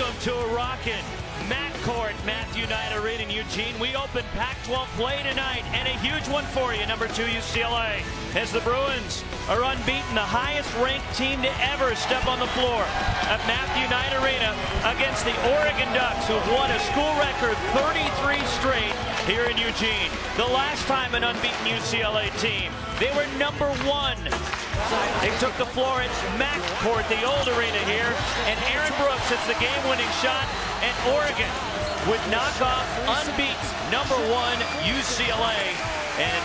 Welcome to a rockin' Matt Court, Matthew Knight Arena in Eugene. We open Pac-12 play tonight, and a huge one for you, number 2 UCLA, as the Bruins are unbeaten, the highest-ranked team to ever step on the floor at Matthew Knight Arena against the Oregon Ducks, who've won a school record 33 straight here in Eugene. The last time an unbeaten UCLA team, they were number 1. They took the floor at Mack Court, the old arena here, and Aaron Brooks hits the game-winning shot, and Oregon would knock off unbeaten number 1 UCLA. And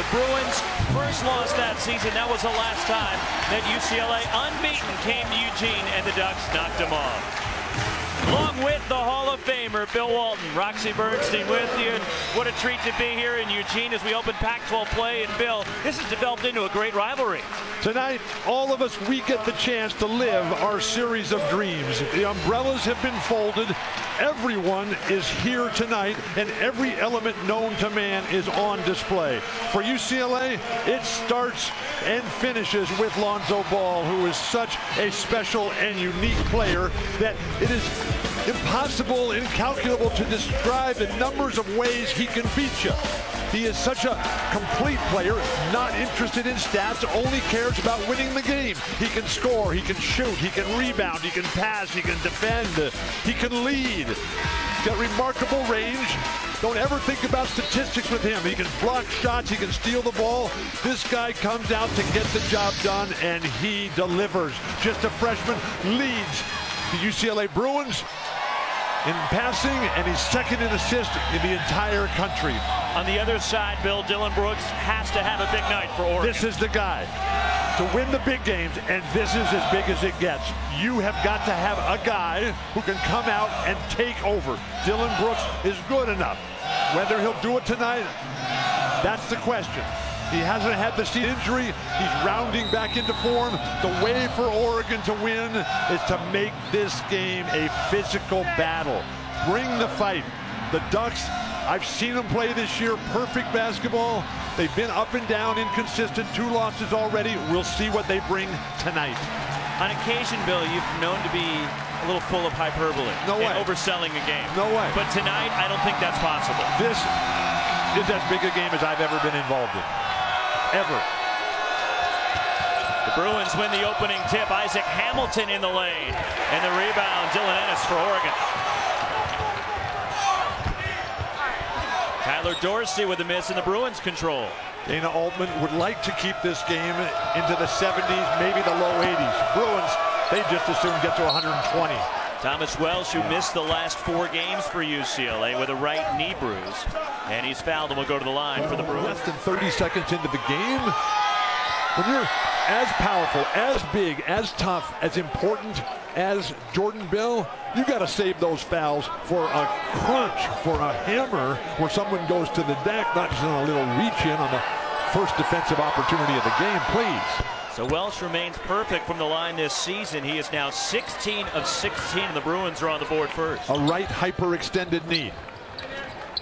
the Bruins' first loss that season, that was the last time that UCLA unbeaten came to Eugene, and the Ducks knocked them off. Along with the Hall of Famer, Bill Walton, Roxy Bernstein with you. And what a treat to be here in Eugene as we open Pac-12 play. And Bill, this has developed into a great rivalry. Tonight, all of us, we get the chance to live our series of dreams. The umbrellas have been folded. Everyone is here tonight, and every element known to man is on display. For UCLA, it starts and finishes with Lonzo Ball, who is such a special and unique player that it is impossible, incalculable to describe the numbers of ways he can beat you. He is such a complete player, not interested in stats, only cares about winning the game. He can score, he can shoot, he can rebound, he can pass, he can defend, he can lead. He's got remarkable range. Don't ever think about statistics with him. He can block shots, he can steal the ball. This guy comes out to get the job done, and he delivers. Just a freshman, leads the UCLA Bruins in passing, and he's second in assist in the entire country. On the other side, Bill, Dillon Brooks has to have a big night for Oregon. This is the guy to win the big games, and this is as big as it gets. You have got to have a guy who can come out and take over. Dillon Brooks is good enough. Whether he'll do it tonight, that's the question. He hasn't had the injury. He's rounding back into form. The way for Oregon to win is to make this game a physical battle. Bring the fight. The Ducks, I've seen them play this year, perfect basketball. They've been up and down, inconsistent, 2 losses already. We'll see what they bring tonight. On occasion, Bill, you've known to be a little full of hyperbole. No way. And overselling a game. No way. But tonight, I don't think that's possible. This is as big a game as I've ever been involved in. Ever. The Bruins win the opening tip. Isaac Hamilton in the lane. And the rebound, Dylan Ennis for Oregon. Tyler Dorsey with a miss, and the Bruins control. Dana Altman would like to keep this game into the 70s, maybe the low 80s. Bruins, they just as soon get to 120. Thomas Welsh, who missed the last 4 games for UCLA with a right knee bruise. And he's fouled and will go to the line for the Bruins. Less than 30 seconds into the game. When you're as powerful, as big, as tough, as important as Jordan Bell, you got to save those fouls for a crunch, for a hammer, where someone goes to the deck, not just on a little reach in on the first defensive opportunity of the game, please. So Welsh remains perfect from the line this season. He is now 16 of 16, and the Bruins are on the board first. A right hyperextended knee.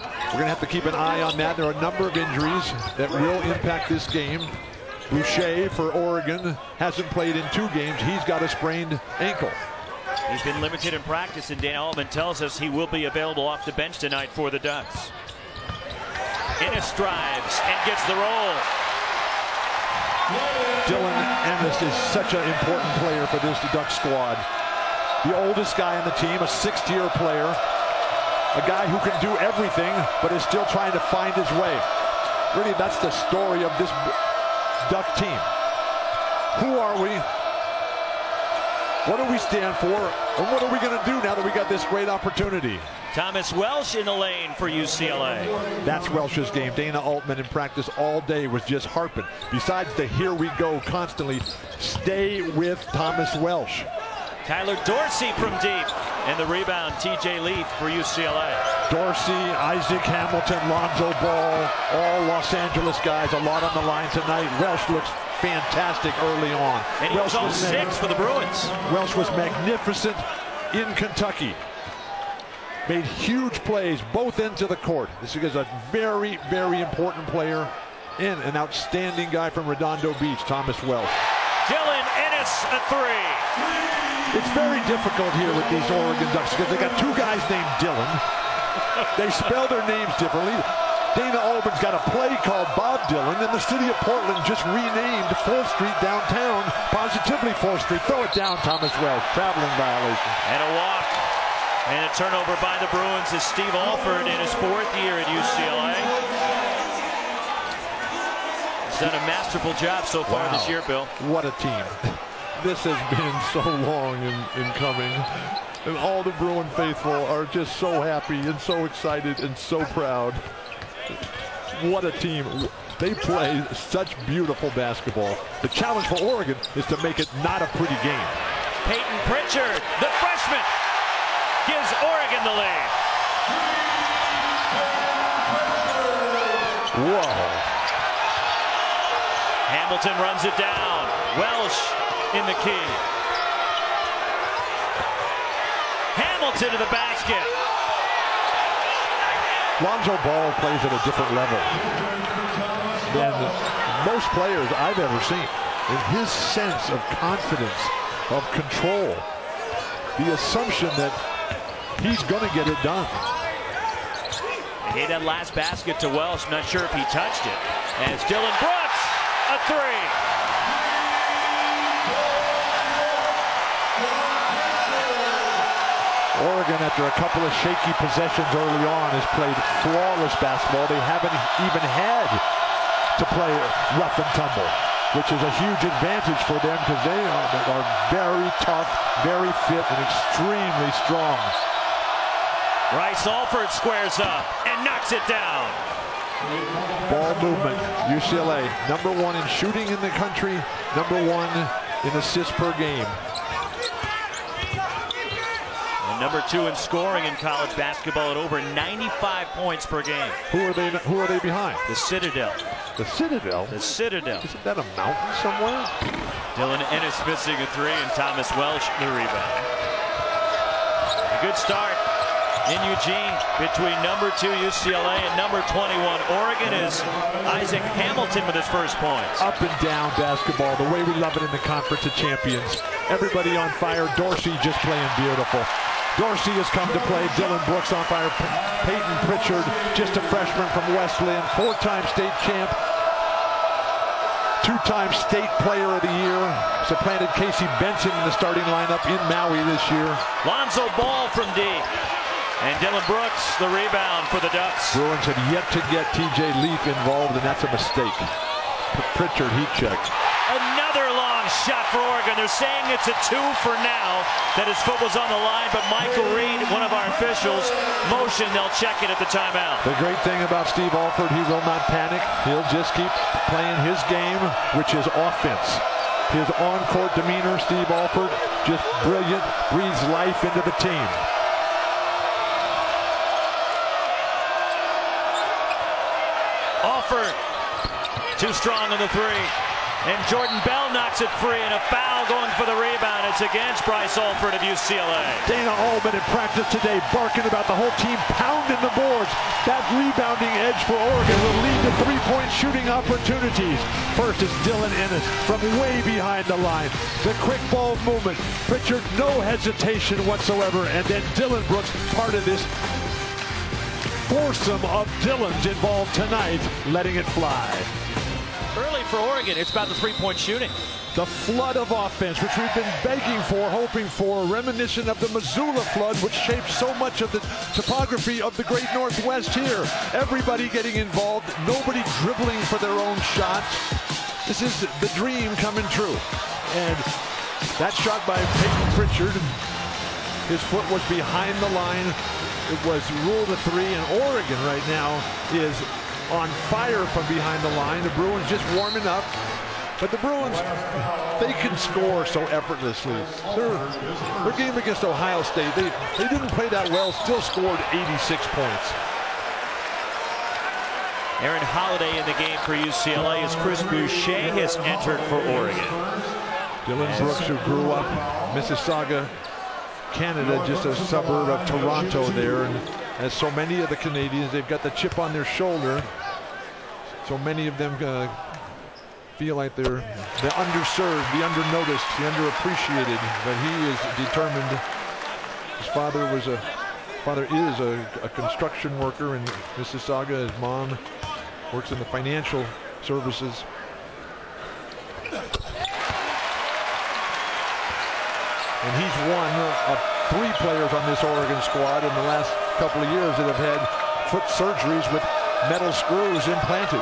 We're going to have to keep an eye on that. There are a number of injuries that will impact this game. Boucher for Oregon hasn't played in 2 games. He's got a sprained ankle. He's been limited in practice, and Dan Altman tells us he will be available off the bench tonight for the Ducks. Ennis drives and gets the roll. Dylan Ennis is such an important player for this Ducks squad. The oldest guy on the team, a 6th-year player. A guy who can do everything, but is still trying to find his way. Really, that's the story of this Duck team. Who are we? What do we stand for? And what are we going to do now that we got this great opportunity? Thomas Welsh in the lane for UCLA. That's Welsh's game. Dana Altman in practice all day was just harping. Besides the here we go constantly, stay with Thomas Welsh. Tyler Dorsey from deep, and the rebound, TJ Leaf for UCLA. Dorsey, Isaac Hamilton, Lonzo Ball, all Los Angeles guys, a lot on the line tonight. Welsh looks fantastic early on. And he was on 6 for the Bruins. Welsh was magnificent in Kentucky. Made huge plays both ends of the court. This is a very, very important player and an outstanding guy from Redondo Beach, Thomas Welsh. Dylan Ennis, a three. It's very difficult here with these Oregon Ducks because they got two guys named Dylan. They spell their names differently. Dana Altman's got a play called Bob Dylan, and the city of Portland just renamed 4th Street downtown, positively 4th Street. Throw it down, Thomas Welsh. Traveling violation. And a walk. And a turnover by the Bruins is Steve Alford in his 4th year at UCLA. He's done a masterful job so far this year, Bill. What a team. This has been so long in coming. And all the Bruin faithful are just so happy and so excited and so proud. What a team. They play such beautiful basketball. The challenge for Oregon is to make it not a pretty game. Peyton Pritchard, the freshman, gives Oregon the lead. Whoa. Hamilton runs it down. Welsh in the key. Hamilton to the basket. Lonzo Ball plays at a different level than most players I've ever seen. And his sense of confidence, of control, the assumption that he's going to get it done. He hit that last basket to Welsh. Not sure if he touched it. And it's Dillon Brooks, a three. Oregon, after a couple of shaky possessions early on, has played flawless basketball. They haven't even had to play rough and tumble, which is a huge advantage for them because they are very tough, very fit, and extremely strong. Bryce Alford squares up and knocks it down. Ball movement, UCLA, #1 in shooting in the country, #1 in assists per game. #2 in scoring in college basketball at over 95 points per game. Who are they behind? The Citadel. The Citadel? The Citadel. Isn't that a mountain somewhere? Dylan Ennis missing a three, and Thomas Welsh the rebound. A good start in Eugene between #2 UCLA and #21 Oregon is Isaac Hamilton with his first points. Up and down basketball, the way we love it in the Conference of Champions. Everybody on fire. Dorsey just playing beautiful. Dorsey has come to play. Dillon Brooks on fire. Peyton Pritchard, just a freshman from West Lynn, 4-time state champ, 2-time state player of the year, supplanted Casey Benson in the starting lineup in Maui this year. Lonzo Ball from deep, and Dillon Brooks the rebound for the Ducks. Bruins have yet to get TJ Leaf involved, and that's a mistake. Pritchard heat checked. Another long shot for Oregon. They're saying it's a two for now, that his foot was on the line, but Michael Reed, one of our officials, motioned they'll check it at the timeout. The great thing about Steve Alford, he will not panic. He'll just keep playing his game, which is offense. His on-court demeanor, Steve Alford, just brilliant, breathes life into the team. Alford, too strong on the three. And Jordan Bell knocks it free, and a foul going for the rebound. It's against Bryce Alford of UCLA. Dana Altman in practice today barking about the whole team pounding the boards. That rebounding edge for Oregon will lead to three-point shooting opportunities. First is Dylan Ennis from way behind the line. The quick ball movement. Pritchard, no hesitation whatsoever. And then Dillon Brooks, part of this foursome of Dillons involved tonight, letting it fly. Early for Oregon, it's about the three-point shooting. The flood of offense, which we've been begging for, hoping for, reminiscent of the Missoula flood, which shaped so much of the topography of the great Northwest here. Everybody getting involved, nobody dribbling for their own shots. This is the dream coming true. And that shot by Peyton Pritchard, his foot was behind the line. It was ruled a three, and Oregon right now is on fire from behind the line. The Bruins just warming up. But the Bruins, they can score so effortlessly. Their game against Ohio State, they didn't play that well, still scored 86 points. Aaron Holiday in the game for UCLA as Chris Boucher has entered for Oregon. Dylan Brooks, who grew up Mississauga, Canada, just a suburb of Toronto there. And as so many of the Canadians, they've got the chip on their shoulder. So many of them feel like they're underserved, the undernoticed, the underappreciated, but he is determined. His father was a, father is a construction worker in Mississauga. His mom works in the financial services. And he's one of three players on this Oregon squad in the last couple of years that have had foot surgeries with metal screws implanted.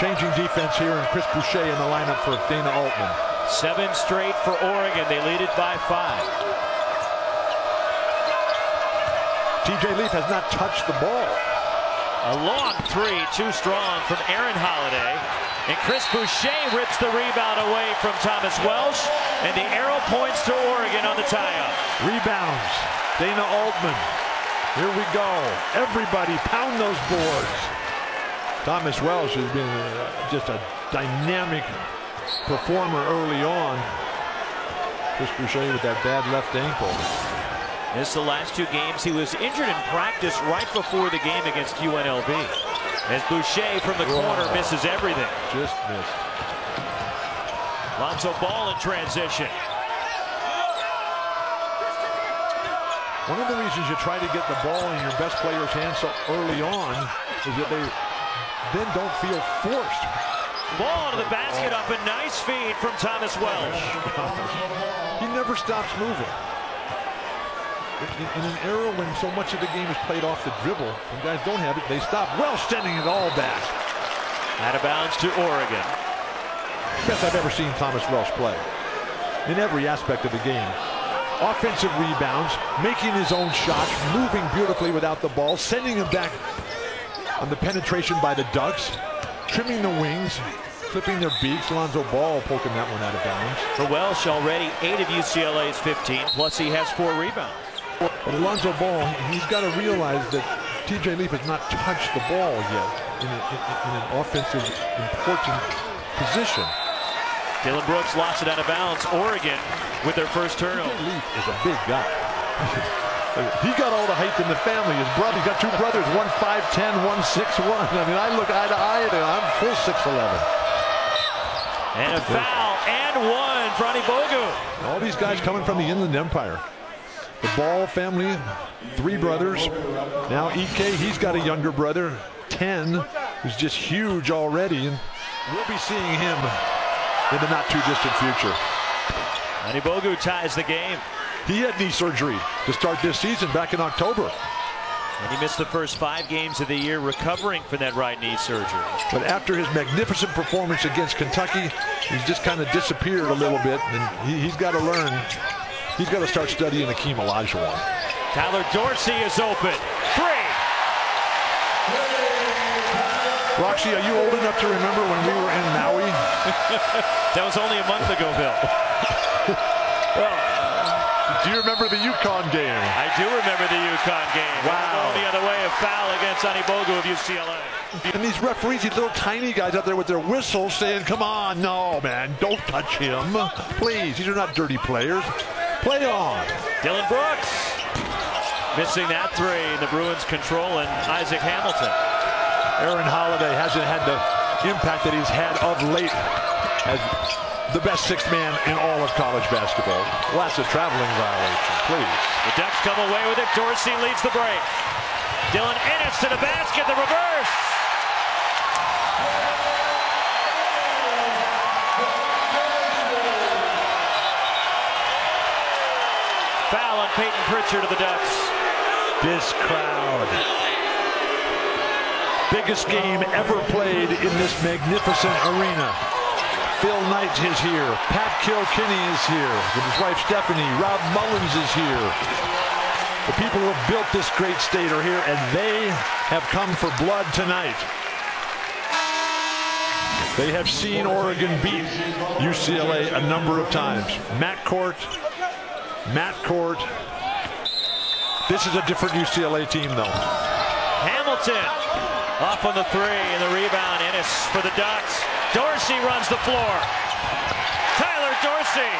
Changing defense here, and Chris Boucher in the lineup for Dana Altman. 7 straight for Oregon. They lead it by 5. TJ Leaf has not touched the ball. A long three, too strong from Aaron Holiday. And Chris Boucher rips the rebound away from Thomas Welsh, and the arrow points to Oregon on the tie-up. Rebounds, Dana Altman. Here we go. Everybody pound those boards. Thomas Welsh has been just a dynamic performer early on. Chris Boucher with that bad left ankle. This is the last 2 games. He was injured in practice right before the game against UNLV. As Boucher from the corner misses everything. Just missed. Lonzo Ball in transition. One of the reasons you try to get the ball in your best player's hands so early on is that they then don't feel forced. Ball into the basket off a nice feed from Thomas Welsh. He never stops moving. In an era when so much of the game is played off the dribble, and guys don't have it, they stop. Well, sending it all back. Out of bounds to Oregon. Best I've ever seen Thomas Welsh play. In every aspect of the game. Offensive rebounds, making his own shots, moving beautifully without the ball, sending him back on the penetration by the Ducks, trimming the wings, flipping their beaks. Lonzo Ball poking that one out of bounds. For Welsh already, 8 of UCLA's 15, plus he has 4 rebounds. But Lonzo Ball, he's got to realize that TJ Leaf has not touched the ball yet in an offensive important position. Dillon Brooks lost it out of bounds. Oregon with their first turnover. TJ Leaf is a big guy. He got all the height in the family. His brother, he's got 2 brothers, one 5'10", one 6'1". I mean, I look eye to eye at him. I'm full 6'11". And a foul and one for Anigbogu. All these guys coming from the Inland Empire. The Ball family, 3 brothers. Now EK, he's got a younger brother, 10, who's just huge already, and we'll be seeing him in the not-too-distant future. Anigbogu ties the game. He had knee surgery to start this season back in October. And he missed the first 5 games of the year recovering from that right knee surgery. But after his magnificent performance against Kentucky, he's just kind of disappeared a little bit, and he's got to learn. He's got to start studying Akeem Olajuwon. Tyler Dorsey is open. 3. Roxy, are you old enough to remember when we were in Maui? That was only a month ago, Bill. Well, do you remember the UConn game? I do remember the UConn game. Wow. The other way, a foul against Anigbogu of UCLA. And these referees, these little tiny guys out there with their whistles saying, come on, no, man, don't touch him. Please, these are not dirty players. Play on. Dillon Brooks missing that 3. The Bruins controlling Isaac Hamilton. Aaron Holiday hasn't had the impact that he's had of late as the best 6th man in all of college basketball. Well, that's a traveling violation, please. The Ducks come away with it. Dorsey leads the break. Dylan Ennis to the basket. The reverse. Foul on Peyton Pritchard of the Ducks. This crowd. Biggest game ever played in this magnificent arena. Phil Knight is here. Pat Kilkenny is here with his wife Stephanie. Rob Mullins is here. The people who have built this great state are here, and they have come for blood tonight. They have seen Oregon beat UCLA a number of times. Matt Court. This is a different UCLA team, though. Hamilton off on the 3 and the rebound. Ennis for the Ducks. Dorsey runs the floor. Tyler Dorsey.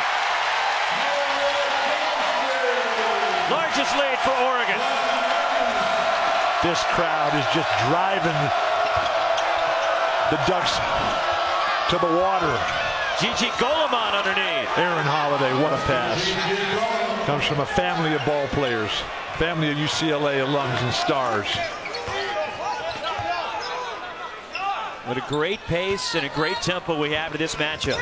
Largest lead for Oregon. This crowd is just driving the Ducks to the water. Gigi Goleman underneath. Aaron Holiday, what a pass. Comes from a family of ball players. Family of UCLA alums and stars. What a great pace and a great tempo we have to this matchup.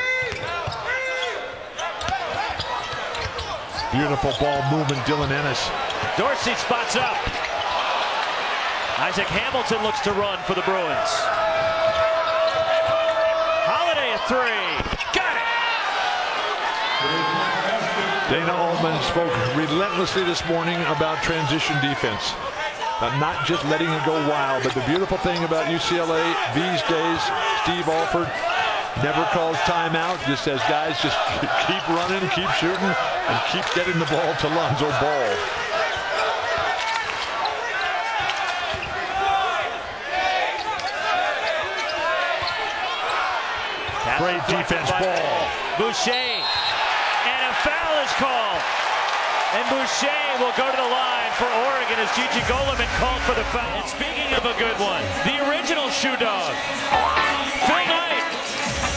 Beautiful ball movement, Dylan Ennis. Dorsey spots up. Isaac Hamilton looks to run for the Bruins. Holiday at three. Got it! Dana Altman spoke relentlessly this morning about transition defense. Not just letting it go wild, but the beautiful thing about UCLA these days, Steve Alford never calls timeout. Just says, guys, just keep running, keep shooting, and keep getting the ball to Lonzo Ball. Great defense, Ball. Boucher, and a foul is called. And Boucher will go to the line for Oregon as Gigi Goleman called for the foul. And speaking of a good one, the original Shoe Dog, Phil Knight,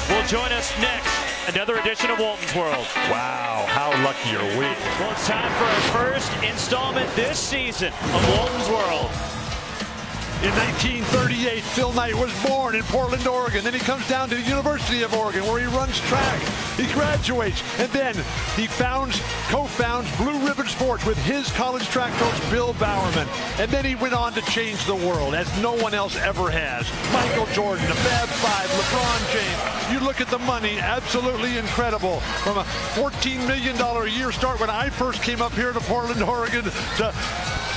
will join us next. Another edition of Walton's World. Wow, how lucky are we. Well, it's time for our first installment this season of Walton's World. In 1938, Phil Knight was born in Portland, Oregon. Then he comes down to the University of Oregon, where he runs track. He graduates, and then he co-founds Blue Ribbon Sports with his college track coach, Bill Bowerman. And then he went on to change the world, as no one else ever has. Michael Jordan, the Fab Five, LeBron James. You look at the money, absolutely incredible. From a $14 million a year start when I first came up here to Portland, Oregon, to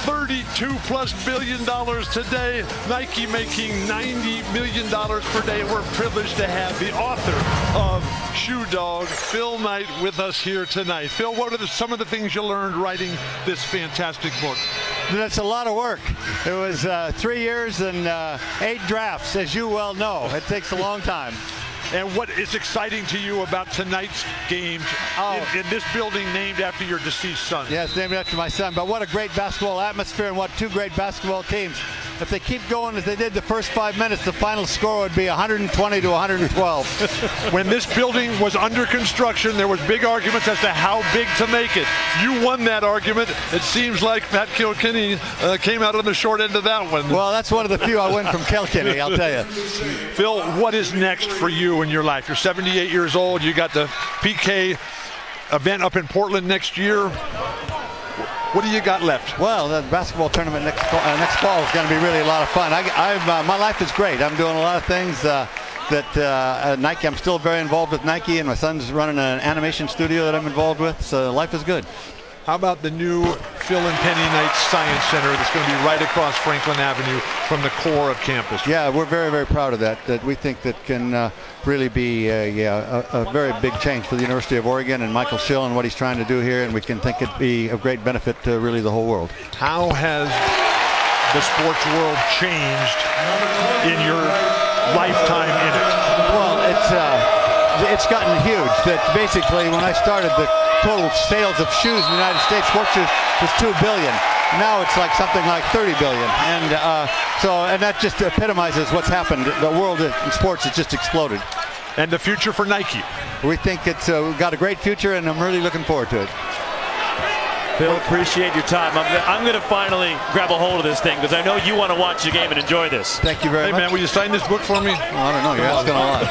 $32+ billion today. Nike making $90 million per day. We're privileged to have the author of Shoe Dog, Phil Knight, with us here tonight. Phil, what are some of the things you learned writing this fantastic book? That's a lot of work. It was 3 years and 8 drafts, as you well know. It takes a long time. And what is exciting to you about tonight's game in this building named after your deceased son? Yes, named after my son. But what a great basketball atmosphere, and what two great basketball teams. If they keep going as they did the first 5 minutes, the final score would be 120 to 112. When this building was under construction, there was big arguments as to how big to make it. You won that argument. It seems like Pat Kilkenny came out on the short end of that one. Well, that's one of the few I win from Kilkenny, I'll tell you. Phil, what is next for you in your life? You're 78 years old. You got the PK event up in Portland next year. What do you got left? Well, the basketball tournament next fall is going to be really a lot of fun. My life is great. I'm doing a lot of things at Nike. I'm still very involved with Nike, and my son's running an animation studio that I'm involved with, so life is good. How about the new Phil and Penny Knight Science Center that's going to be right across Franklin Avenue from the core of campus? Yeah, we're very, very proud of that. That we think that can really be a very big change for the University of Oregon and Michael Schill and what he's trying to do here, and we can think it'd be of great benefit to really the whole world. How has the sports world changed in your lifetime in it? Well, it's gotten huge. That basically when I started, the total sales of shoes in the United States, sports shoes, was $2 billion. Now it's like something like $30 billion. And so that just epitomizes what's happened. The world in sports has just exploded. And the future for Nike? We think it's got a great future, and I'm really looking forward to it. Phil, appreciate your time. I'm going to finally grab a hold of this thing, because I know you want to watch the game and enjoy this. Thank you very much. Hey, man, will you sign this book for me? Well, I don't know. You're asking a lot.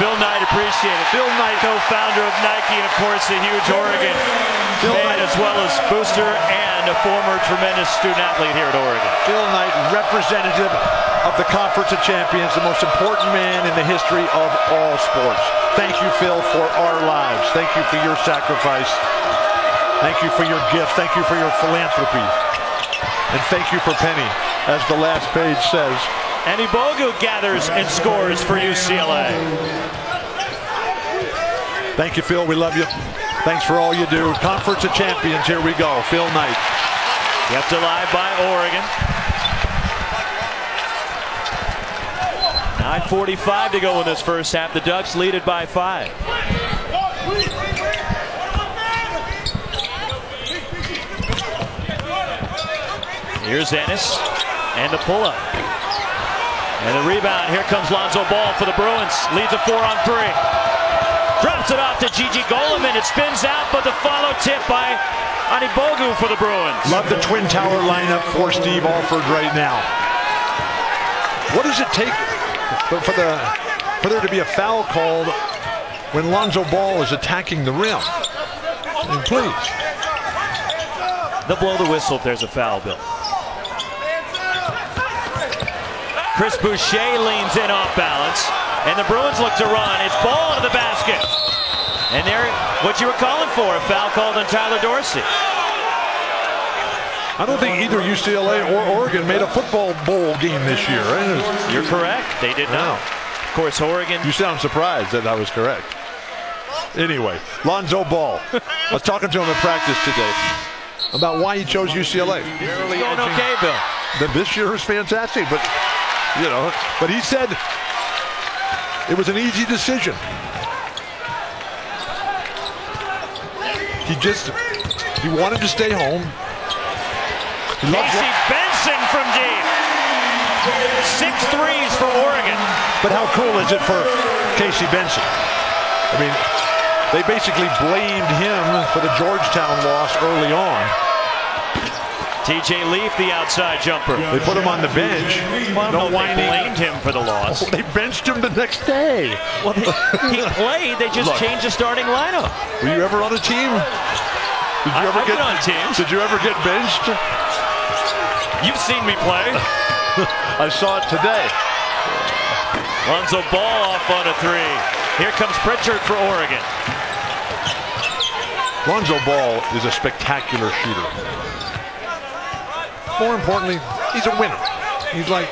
Phil Knight, appreciate it. Phil Knight, co-founder of Nike, and of course a huge Oregon fan, as well as booster and a former tremendous student-athlete here at Oregon. Phil Knight, representative of the Conference of Champions, the most important man in the history of all sports. Thank you, Phil, for our lives. Thank you for your sacrifice. Thank you for your gift. Thank you for your philanthropy. And thank you for Penny, as the last page says. Anigbogu gathers and scores for UCLA. Thank you, Phil. We love you. Thanks for all you do. Conference of Champions. Here we go. Phil Knight. Kept alive by Oregon. 9:45 to go in this first half. The Ducks lead it by 5. Here's Ennis and the pull-up. And the rebound, here comes Lonzo Ball for the Bruins. Leads a 4-on-3. Drops it off to Gigi Goleman. It spins out, but the follow tip by Anigbogu for the Bruins. Love the Twin Tower lineup for Steve Alford right now. What does it take for there to be a foul called when Lonzo Ball is attacking the rim? And please. They'll blow the whistle if there's a foul, Bill. Chris Boucher leans in off balance, and the Bruins look to run. It's Ball to the basket. And there, what you were calling for, a foul called on Tyler Dorsey. I don't think either UCLA or Oregon made a football bowl game this year. Right? You're correct. They did not. Of course, Oregon. You sound surprised that I was correct. Anyway, Lonzo Ball. I was talking to him in practice today about why he chose UCLA. He's going okay, Bill. This year is fantastic, but you know, but he said it was an easy decision. He wanted to stay home. Casey Benson from deep. 6 threes for Oregon. But how cool is it for Casey Benson? I mean, they basically blamed him for the Georgetown loss early on. TJ Leaf, the outside jumper. They put him on the bench. No one blamed him for the loss. Oh, they benched him the next day. Well, he played. They just changed the starting lineup. Were you ever on a team? Did you ever get on teams? Did you ever get benched? You've seen me play. I saw it today. Lonzo Ball off on a three. Here comes Pritchard for Oregon. Lonzo Ball is a spectacular shooter. More importantly, he's a winner. He's like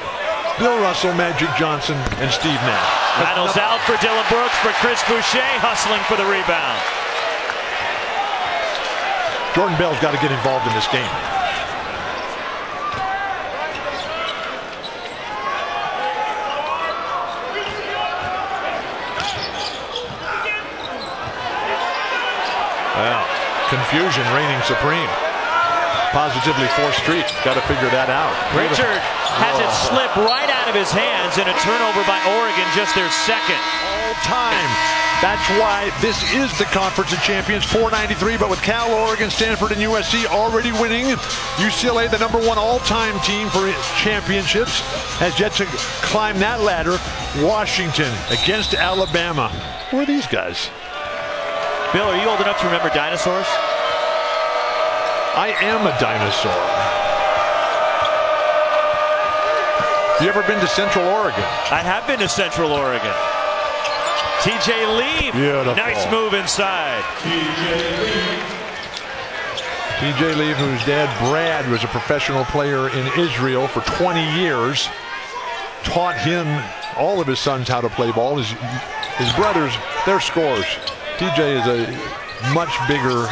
Bill Russell, Magic Johnson, and Steve Nash. Rattles out for Dillon Brooks, but Chris Boucher hustling for the rebound. Jordan Bell's got to get involved in this game. Wow, confusion reigning supreme. Positively 4th Street. Got to figure that out. Pritchard has it slip right out of his hands in a turnover by Oregon, just their second. All time. That's why this is the Conference of Champions, 493, but with Cal, Oregon, Stanford, and USC already winning, UCLA, the #1 all-time team for championships, has yet to climb that ladder. Washington against Alabama. Who are these guys? Bill, are you old enough to remember dinosaurs? I am a dinosaur. You ever been to Central Oregon? I have been to Central Oregon. TJ Leaf. Beautiful. Nice move inside. TJ Leaf, whose dad, Brad, was a professional player in Israel for 20 years, taught him, all of his sons, how to play ball. His brothers, their scores. TJ is a much bigger,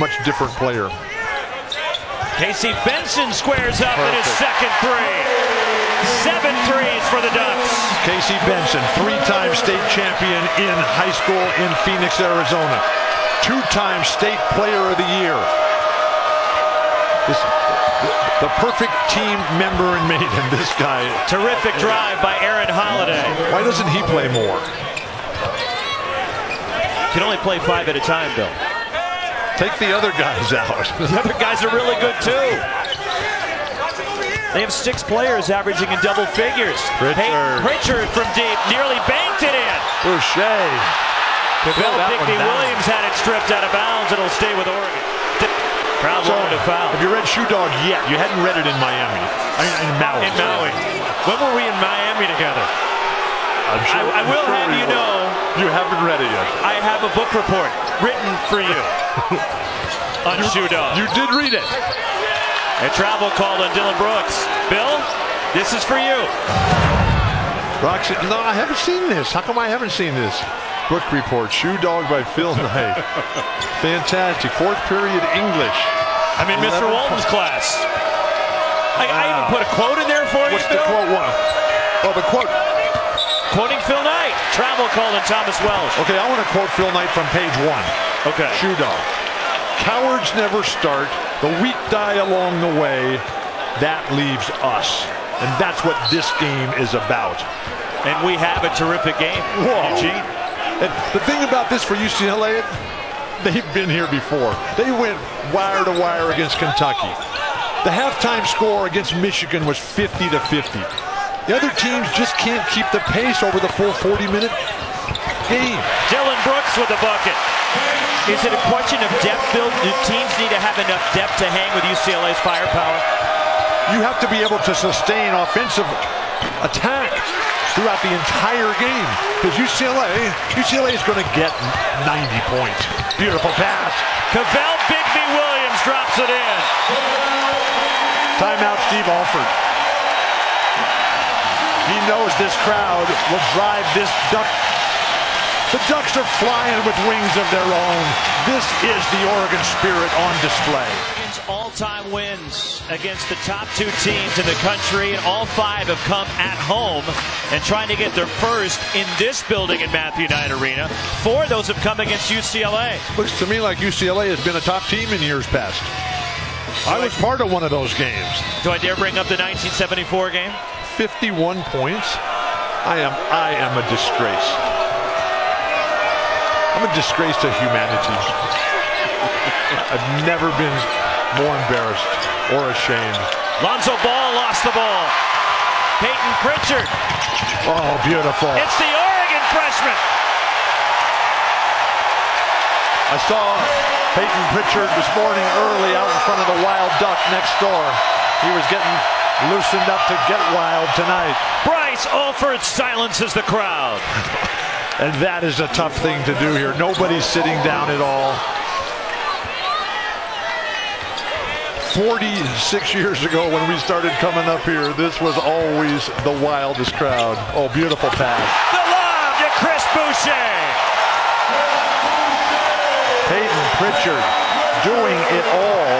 much different player. Casey Benson squares up at his second three. 7 threes for the Ducks. Casey Benson, 3-time state champion in high school in Phoenix, Arizona. 2-time state player of the year. The perfect team member in Maiden, this guy. Terrific drive by Aaron Holiday. Why doesn't he play more? You can only play 5 at a time, Bill. Take the other guys out. The other guys are really good, too. They have 6 players averaging in double figures. Pritchard from deep nearly banked it in. Boucher. Kavell Bigby-Williams had it stripped out of bounds. It'll stay with Oregon. Crowd wanted a foul. Have you read Shoe Dog yet? You hadn't read it in Miami. In Maui. In Maui. When were we in Miami together? I'm sure, I'm sure you know. You haven't read it yet. I have a book report written for you. On Shoe Dog. You did read it. A travel called on Dillon Brooks. Bill, this is for you. Roxy, no, I haven't seen this. How come I haven't seen this? Book report, Shoe Dog by Phil Knight. Fantastic. 4th period English. I'm in Mr. Walton's class. Wow. I even put a quote in there for you, Bill. What's the quote one? Oh, the quote. Quoting Phil Knight. Travel called on Thomas Welsh. Okay, I want to quote Phil Knight from page 1. Okay. Shoe Dog. Cowards never start. The weak die along the way. That leaves us. And that's what this game is about. And we have a terrific game. Eugene. And the thing about this for UCLA, they've been here before. They went wire to wire against Kentucky. The halftime score against Michigan was 50 to 50. The other teams just can't keep the pace over the full 40-minute game. Dillon Brooks with a bucket. Is it a question of depth, Bill? Do teams need to have enough depth to hang with UCLA's firepower? You have to be able to sustain offensive attack throughout the entire game. Because UCLA is going to get 90 points. Beautiful pass. Kavell Bigby-Williams drops it in. Timeout, Steve Alford. He knows this crowd will drive this duck. The Ducks are flying with wings of their own. This is the Oregon spirit on display. All-time wins against the top two teams in the country, and all five have come at home and trying to get their first in this building in Matthew Knight Arena. Four of those have come against UCLA. Looks to me like UCLA has been a top team in years past. I was part of one of those games. Do I dare bring up the 1974 game? 51 points. I am a disgrace. I'm a disgrace to humanity. I've never been more embarrassed or ashamed. Lonzo Ball lost the ball. Peyton Pritchard. Oh, beautiful. It's the Oregon freshman. I saw Peyton Pritchard this morning early out in front of the Wild Duck next door. He was getting loosened up to get wild tonight. Bryce Alford silences the crowd. And that is a tough thing to do here. Nobody's sitting down at all. 46 years ago when we started coming up here, this was always the wildest crowd. Oh, beautiful pass. The lob to Chris Boucher. Peyton Pritchard doing it all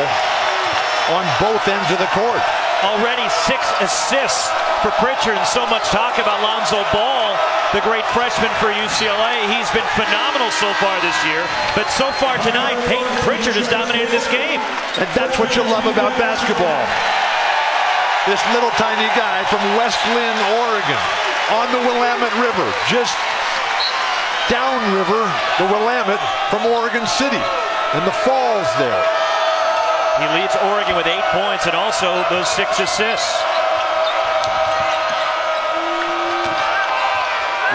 on both ends of the court. Already 6 assists for Pritchard, and so much talk about Lonzo Ball, the great freshman for UCLA. He's been phenomenal so far this year, but so far tonight, Peyton Pritchard has dominated this game. And that's what you love about basketball. This little tiny guy from West Lynn, Oregon, on the Willamette River, just downriver, the Willamette from Oregon City, and the falls there. He leads Oregon with 8 points and also those 6 assists.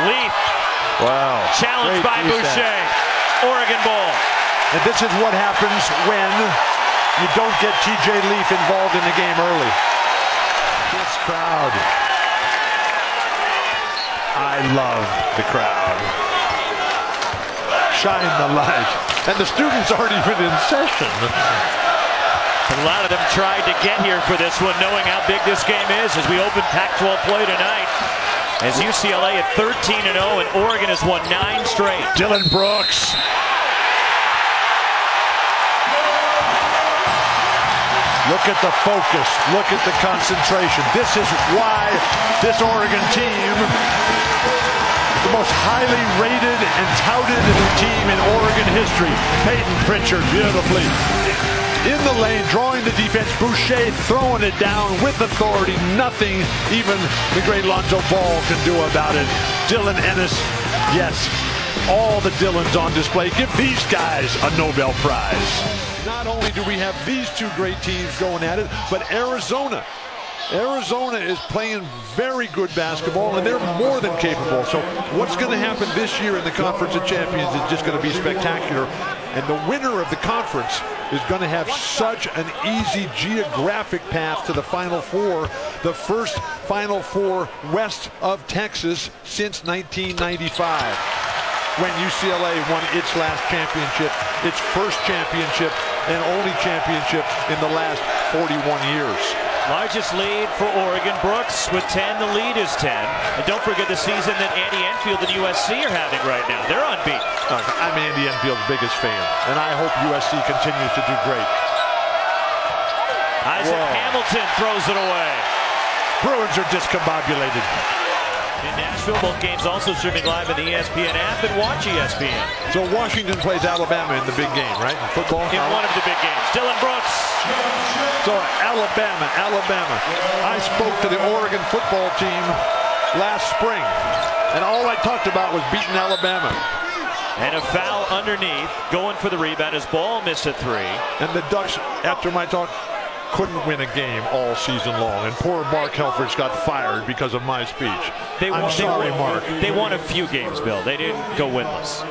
Leaf. Wow. Challenged by Boucher. Oregon ball. And this is what happens when you don't get TJ Leaf involved in the game early. This crowd. I love the crowd. Shine the light. And the students aren't even in session. A lot of them tried to get here for this one, knowing how big this game is as we open Pac-12 play tonight. As UCLA at 13-0 and Oregon has won 9 straight. Dillon Brooks. Look at the focus. Look at the concentration. This is why this Oregon team, the most highly rated and touted team in Oregon history. Peyton Pritchard beautifully in the lane, drawing the defense. Boucher throwing it down with authority. Nothing even the great Lonzo Ball can do about it. Dylan Ennis, yes, all the Dillons on display. Give these guys a Nobel Prize. Not only do we have these two great teams going at it, but Arizona. Arizona is playing very good basketball, and they're more than capable. So what's going to happen this year in the Conference of Champions is just going to be spectacular. And the winner of the conference is going to have such an easy geographic path to the Final Four. The first Final Four west of Texas since 1995, when UCLA won its last championship, its first championship and only championship in the last 41 years. Largest lead for Oregon. Brooks with 10. The lead is 10. And don't forget the season that Andy Enfield and USC are having right now. They're unbeaten. I'm Andy Enfield's biggest fan, and I hope USC continues to do great. Isaac Hamilton throws it away. Bruins are discombobulated. In Nashville, both games also streaming live in the ESPN app, and watch ESPN. So Washington plays Alabama in the big game, right? In football? In one of the big games. Dillon Brooks. So Alabama. I spoke to the Oregon football team last spring, and all I talked about was beating Alabama. And a foul underneath, going for the rebound. His ball missed a three. And the Ducks, after my talk, couldn't win a game all season long. And poor Mark Helfrich got fired because of my speech. I'm sorry, Mark. They won a few games, Bill. They didn't go winless.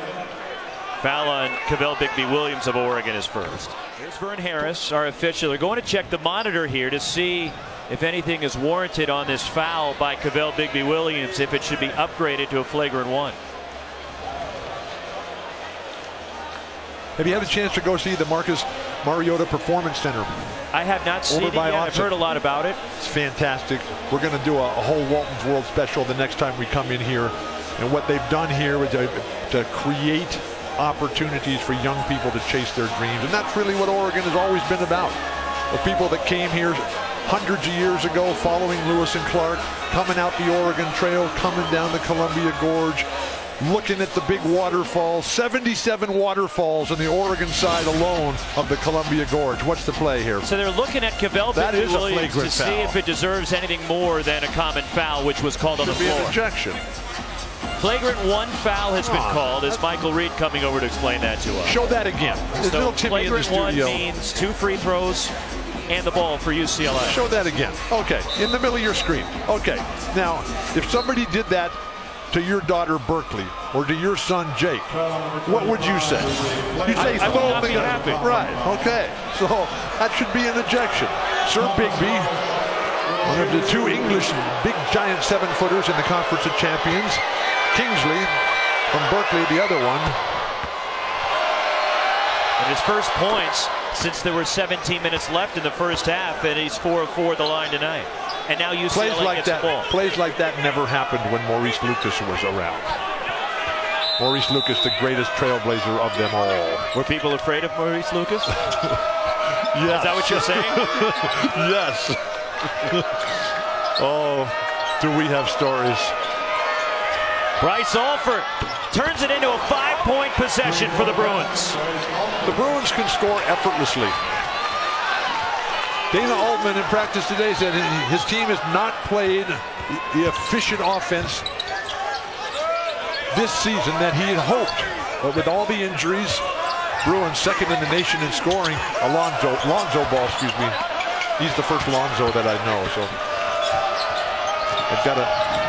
Foul on Kavell Bigby-Williams of Oregon is first. Here's Vern Harris, our official. They're going to check the monitor here to see if anything is warranted on this foul by Kavell Bigby-Williams, if it should be upgraded to a flagrant one. Have you had a chance to go see the Marcus Mariota Performance Center? I have not seen it yet. I've heard a lot about it. It's fantastic. We're going to do a whole Walton's World special the next time we come in here. And what they've done here is to create opportunities for young people to chase their dreams, and that's really what Oregon has always been about. The people that came here hundreds of years ago following Lewis and Clark, coming out the Oregon Trail, coming down the Columbia Gorge, looking at the big waterfalls. 77 waterfalls on the Oregon side alone of the Columbia Gorge. What's the play here? So they're looking at Kavell Bigby-Williams to see if it deserves anything more than a common foul, which was called on the floor. Should be an ejection. Flagrant one foul has been called, as Michael Reed coming over to explain that to us. Show that again. So flagrant one means two free throws and the ball for UCLA. Show that again. Okay, in the middle of your screen. Okay, now if somebody did that to your daughter Berkeley or to your son Jake, what would you say? You'd say, I would not be happy. Right, okay. So that should be an ejection. Sir Bigby, one of the two English big giant seven-footers in the Conference of Champions. Kingsley from Berkeley, the other one. And his first points since there were 17 minutes left in the first half, and he's 4 of 4 at the line tonight. And now UCLA gets the ball. Plays like that never happened when Maurice Lucas was around. Maurice Lucas, the greatest trailblazer of them all. Were people afraid of Maurice Lucas? Yes. Is that what you're saying? Yes. Oh, do we have stories. Bryce Alford turns it into a 5-point possession for the Bruins. The Bruins can score effortlessly. Dana Altman in practice today said his team has not played the efficient offense this season that he had hoped. But with all the injuries, Bruins second in the nation in scoring. Lonzo Ball, excuse me. He's the first Lonzo that I know, so I've got to...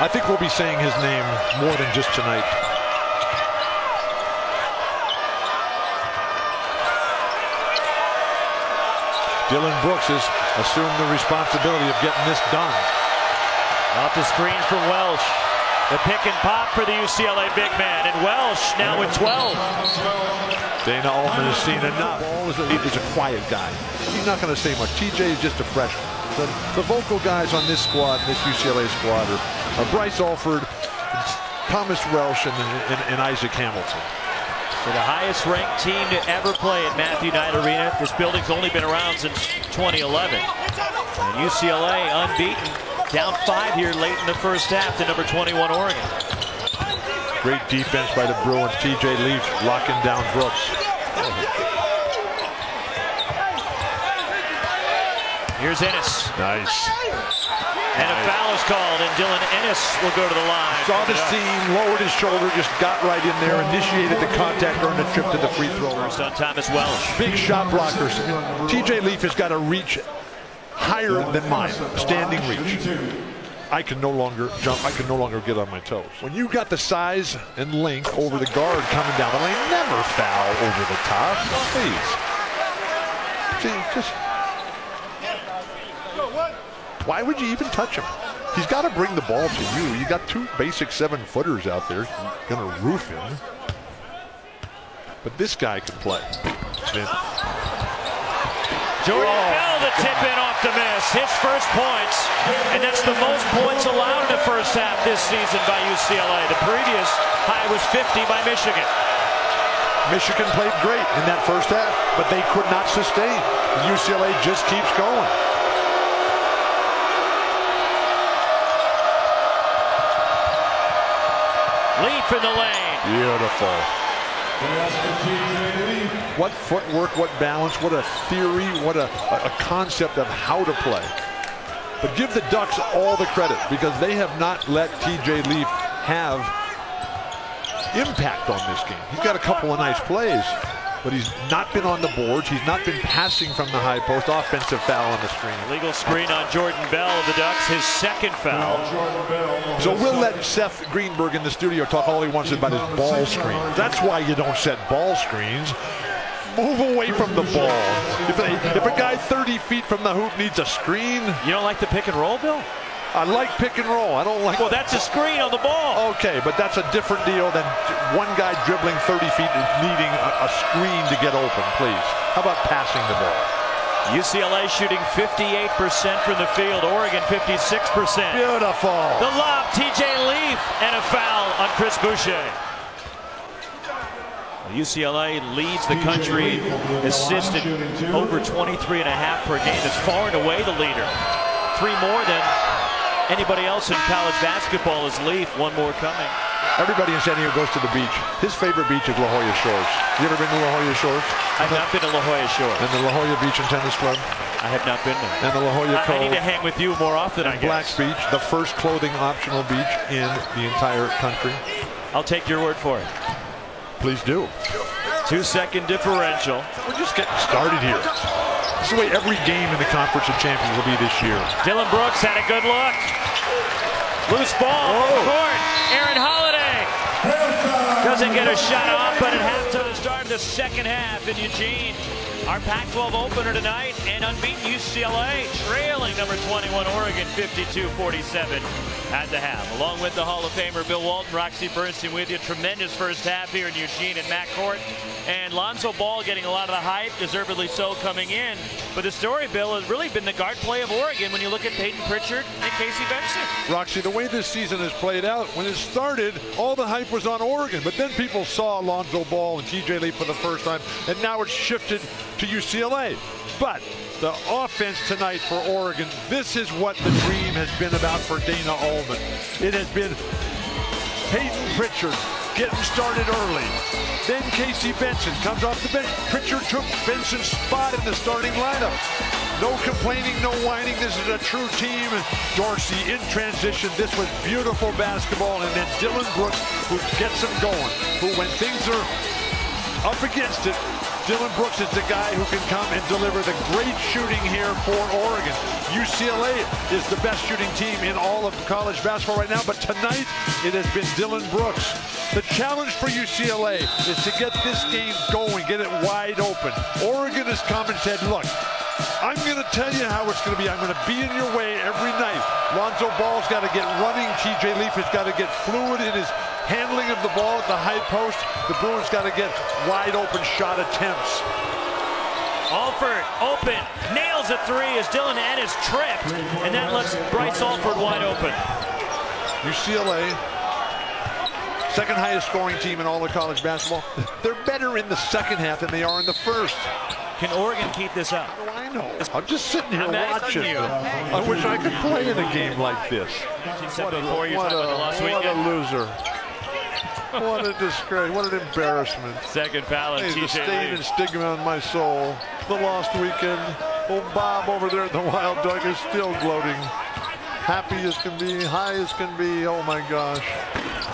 I think we'll be saying his name more than just tonight. Dillon Brooks has assumed the responsibility of getting this done. Off the screen for Welsh. The pick and pop for the UCLA big man. And Welsh now with 12. Dana Altman has seen enough. He's a quiet guy. He's not going to say much. TJ is just a freshman. The vocal guys on this squad, this UCLA squad, are Bryce Alford, Thomas Welsh, and Isaac Hamilton. So the highest ranked team to ever play at Matthew Knight Arena. This building's only been around since 2011. And UCLA unbeaten, down 5 here late in the first half to number 21 Oregon. Great defense by the Bruins. TJ Leaf locking down Brooks. Here's Ennis. Nice. And a foul is called, and Dylan Ennis will go to the line. Saw the seam, lowered his shoulder, just got right in there, initiated the contact, earned a trip to the free throw. First on Thomas Welsh. Big shot blockers. TJ Leaf has got to reach higher than mine. Standing reach. I can no longer jump. I can no longer get on my toes. When you got the size and length over the guard coming down the lane, never foul over the top. Please. Just... why would you even touch him? He's got to bring the ball to you. You got two basic seven-footers out there. You're going to roof him. But this guy can play. Jordan Bell, the tip-in off the miss. His first points. And that's the most points allowed in the first half this season by UCLA. The previous high was 50 by Michigan. Michigan played great in that first half, but they could not sustain. UCLA just keeps going. Leaf in the lane. Beautiful. What footwork, what balance, what a theory, what a concept of how to play. But give the Ducks all the credit, because they have not let TJ Leaf have impact on this game. He's got a couple of nice plays, but he's not been on the boards. He's not been passing from the high post. Offensive foul on the screen. Illegal screen on Jordan Bell. The Ducks, his second foul. So we'll let Seth Greenberg in the studio talk all he wants about his ball screen. That's why you don't set ball screens. Move away from the ball. If a guy 30 feet from the hoop needs a screen. You don't like the pick and roll, Bill? I like pick and roll. I don't like. Well, that's a screen on the ball. Okay, but that's a different deal than one guy dribbling 30 feet and needing a screen to get open, please. How about passing the ball? UCLA shooting 58% from the field. Oregon 56%. Beautiful. The lob, TJ Leaf, and a foul on Chris Boucher. UCLA leads the country assisted over 23.5 per game. That's far and away the leader. Three more than anybody else in college basketball is Leaf. One more coming. Everybody in San Diego goes to the beach. His favorite beach is La Jolla Shores. You ever been to La Jolla Shores? I've not been to La Jolla Shores. And the La Jolla Beach and Tennis Club? I have not been there. And the La Jolla Cove. I need to hang with you more often, I guess. Black Beach, the first clothing optional beach in the entire country. I'll take your word for it. Please do. 2-second differential. We're just getting started here. This is the way every game in the Conference of Champions will be this year. Dillon Brooks had a good look. Loose ball. Court. Aaron Holiday doesn't get a shot off, but at halftime to start the second half in Eugene. Our Pac-12 opener tonight, and unbeaten UCLA trailing number 21 Oregon 52-47 at the half. Along with the Hall of Famer Bill Walton, Roxy Bernstein with you. Tremendous first half here in Eugene at McCourt. And Lonzo Ball getting a lot of the hype, deservedly so, coming in. But the story, Bill, has really been the guard play of Oregon when you look at Peyton Pritchard and Casey Benson. Roxy, the way this season has played out, when it started, all the hype was on Oregon. But then people saw Lonzo Ball and TJ Leaf for the first time, and now it's shifted to UCLA. But the offense tonight for Oregon, this is what the dream has been about for Dana Altman. It has been Peyton Pritchard getting started early. Then Casey Benson comes off the bench. Pritchard took Benson's spot in the starting lineup. No complaining, no whining. This is a true team. Dorsey in transition. This was beautiful basketball. And then Dillon Brooks, who gets them going, who when things are up against it, Dillon Brooks is the guy who can come and deliver the great shooting here for Oregon. UCLA is the best shooting team in all of college basketball right now, but tonight it has been Dillon Brooks. The challenge for UCLA is to get this game going, get it wide open. Oregon has come and said, look, I'm going to tell you how it's going to be. I'm going to be in your way every night. Lonzo Ball's got to get running. TJ Leaf has got to get fluid in his handling of the ball at the high post. The Bruins got to get wide open shot attempts. Alford open, nails a three as Dylan Ennis tripped, and that lets Bryce Alford wide open. UCLA, second highest scoring team in all of college basketball. They're better in the second half than they are in the first. Can Oregon keep this up? How do I know? I'm just sitting here watching. I wish I could play in a game like this. What a loser. What a disgrace. What an embarrassement. Second foul on TJ Leaf. The stain and stigma on my soul. The lost weekend. Old Bob over there at the Wild Duck is still gloating. Happy as can be. High as can be. Oh, my gosh.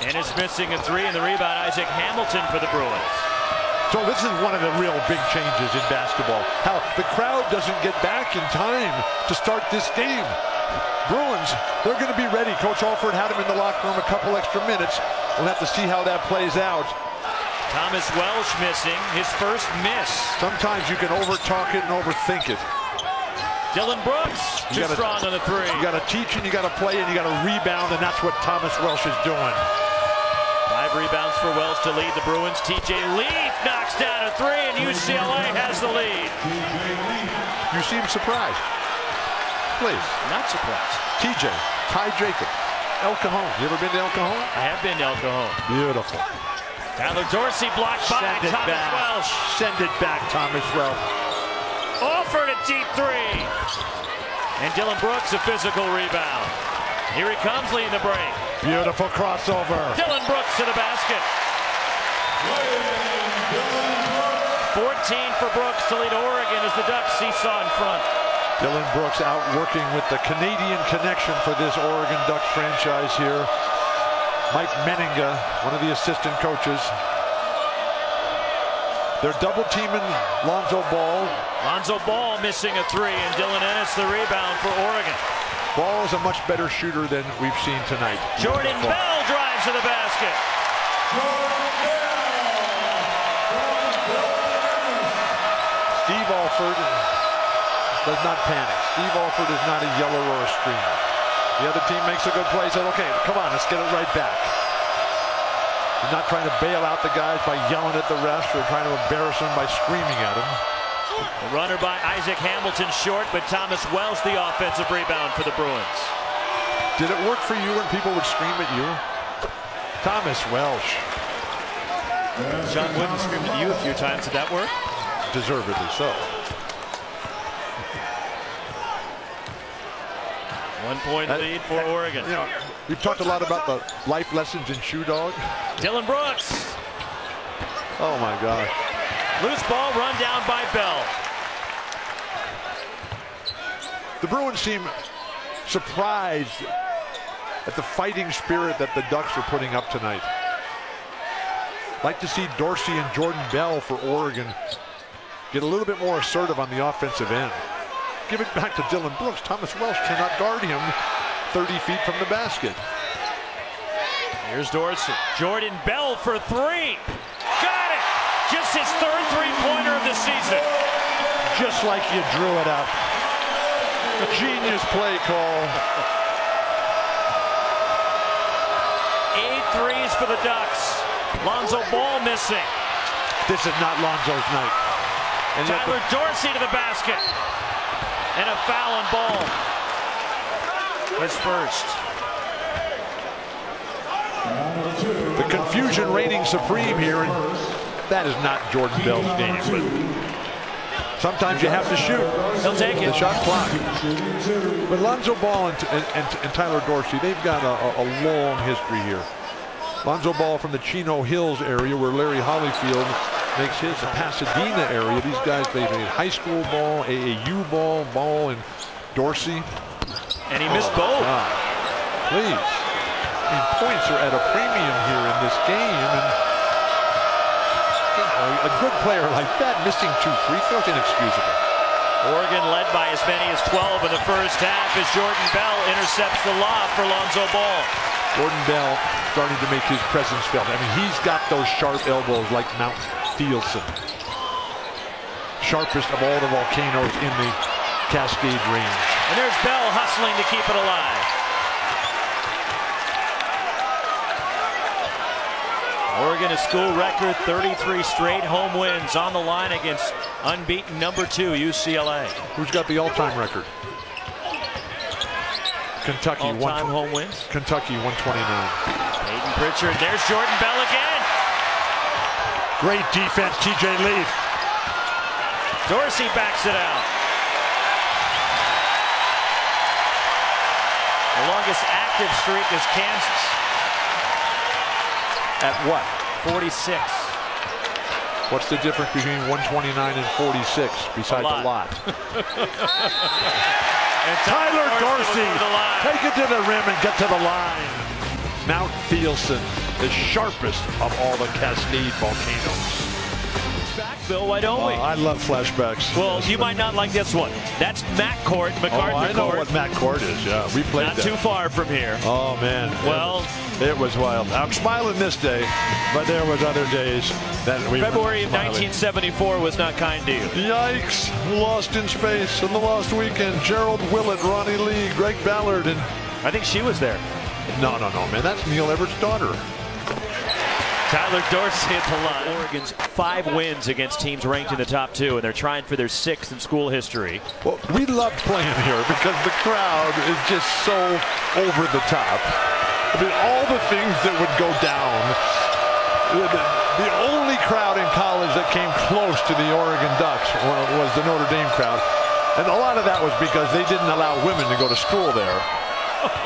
And it's missing a three, and the rebound, Isaac Hamilton for the Bruins. So this is one of the real big changes in basketball. How the crowd doesn't get back in time to start this game. Bruins, they're going to be ready. Coach Alford had him in the locker room a couple extra minutes. We'll have to see how that plays out. Thomas Welsh missing his first miss. Sometimes you can overtalk it and overthink it. Dillon Brooks too strong on the three. You got to teach and you got to play and you got to rebound, and that's what Thomas Welsh is doing. 5 rebounds for Welsh to lead the Bruins. TJ Leaf knocks down a three, and UCLA has the lead. You seem surprised. Please. Not surprised. TJ, Ty Jacob, El Cajon. You ever been to El Cajon? I have been to El Cajon. Beautiful. Tyler Dorsey blocked by Thomas Welsh. Send it back, Thomas Welsh. Offered a deep three. And Dillon Brooks a physical rebound. Here he comes leading the break. Beautiful crossover. Dillon Brooks to the basket. for Brooks to lead Oregon as the Ducks seesaw in front. Dillon Brooks out working with the Canadian connection for this Oregon Ducks franchise here. Mike Meninga, one of the assistant coaches. They're double-teaming Lonzo Ball. Lonzo Ball missing a three, and Dylan Ennis the rebound for Oregon. Ball is a much better shooter than we've seen tonight. Jordan Bell drives to the basket. Steve Alford does not panic. Steve Alford is not a yeller or a screamer. The other team makes a good play, says, okay, come on, let's get it right back. He's not trying to bail out the guys by yelling at the refs or trying to embarrass them by screaming at them. A runner by Isaac Hamilton short, but Thomas Welsh the offensive rebound for the Bruins. Did it work for you when people would scream at you? Thomas Welsh. Sean Wooden screamed at you a few times. Did that work? Deservedly so. 1 point lead for Oregon. You know, we've talked a lot about the life lessons in Shoe Dog. Dillon Brooks. Oh my God. Loose ball run down by Bell. The Bruins seem surprised at the fighting spirit that the Ducks are putting up tonight. Like to see Dorsey and Jordan Bell for Oregon get a little bit more assertive on the offensive end. Give it back to Dillon Brooks. Thomas Welsh cannot guard him 30 feet from the basket. Here's Dorsey. Jordan Bell for three. Got it! Just his third three-pointer of the season. Just like you drew it up. A genius play call. 8 threes for the Ducks. Lonzo Ball missing. This is not Lonzo's night. And Tyler Dorsey to the basket. And a foul on Ball. His first. The confusion reigning supreme here. And that is not Jordan Bell's game, but sometimes you have to shoot. He'll take it. The shot clock. But Lonzo Ball and Tyler Dorsey, they've got a long history here. Lonzo Ball from the Chino Hills area, where Larry Hollyfield makes his Pasadena area. These guys played high school ball, AAU ball, and Dorsey. And he missed both. God. Please. And points are at a premium here in this game. And a good player like that missing 2 free throws, inexcusable. Oregon led by as many as 12 in the first half as Jordan Bell intercepts the lob for Lonzo Ball. Jordan Bell starting to make his presence felt. I mean, he's got those sharp elbows like Mount Thielson. Sharpest of all the volcanoes in the Cascade Range. And there's Bell hustling to keep it alive. Oregon, a school record, 33 straight home wins on the line against unbeaten #2 UCLA. Who's got the all-time record? Kentucky. All-time home wins? Kentucky, 129. Peyton Pritchard, there's Jordan Bell again. Great defense, TJ Leaf. Dorsey backs it out. The longest active streak is Kansas. At what? 46. What's the difference between 129 and 46 besides a lot? And Tyler Dorsey, take it to the rim and get to the line. Mount Thielson, the sharpest of all the Cascade volcanoes. Back, Bill, why don't we? I love flashbacks. Well, you might not like this one. That's McCart. I know what McCart is. Yeah, we played that. Not too far from here. Oh man. Well, it was wild. I'm smiling this day, but there was other days that we. February of 1974 was not kind to you. Yikes! Lost in Space and The Lost Weekend. Gerald Willett, Ronnie Lee, Greg Ballard, and I think she was there. No, no, no, man. That's Neil Everett's daughter. Tyler Dorsey at the line. Oregon's 5 wins against teams ranked in the top 2, and they're trying for their 6th in school history. Well, we love playing here because the crowd is just so over the top. I mean, all the things that would go down. The only crowd in college that came close to the Oregon Ducks was the Notre Dame crowd. And a lot of that was because they didn't allow women to go to school there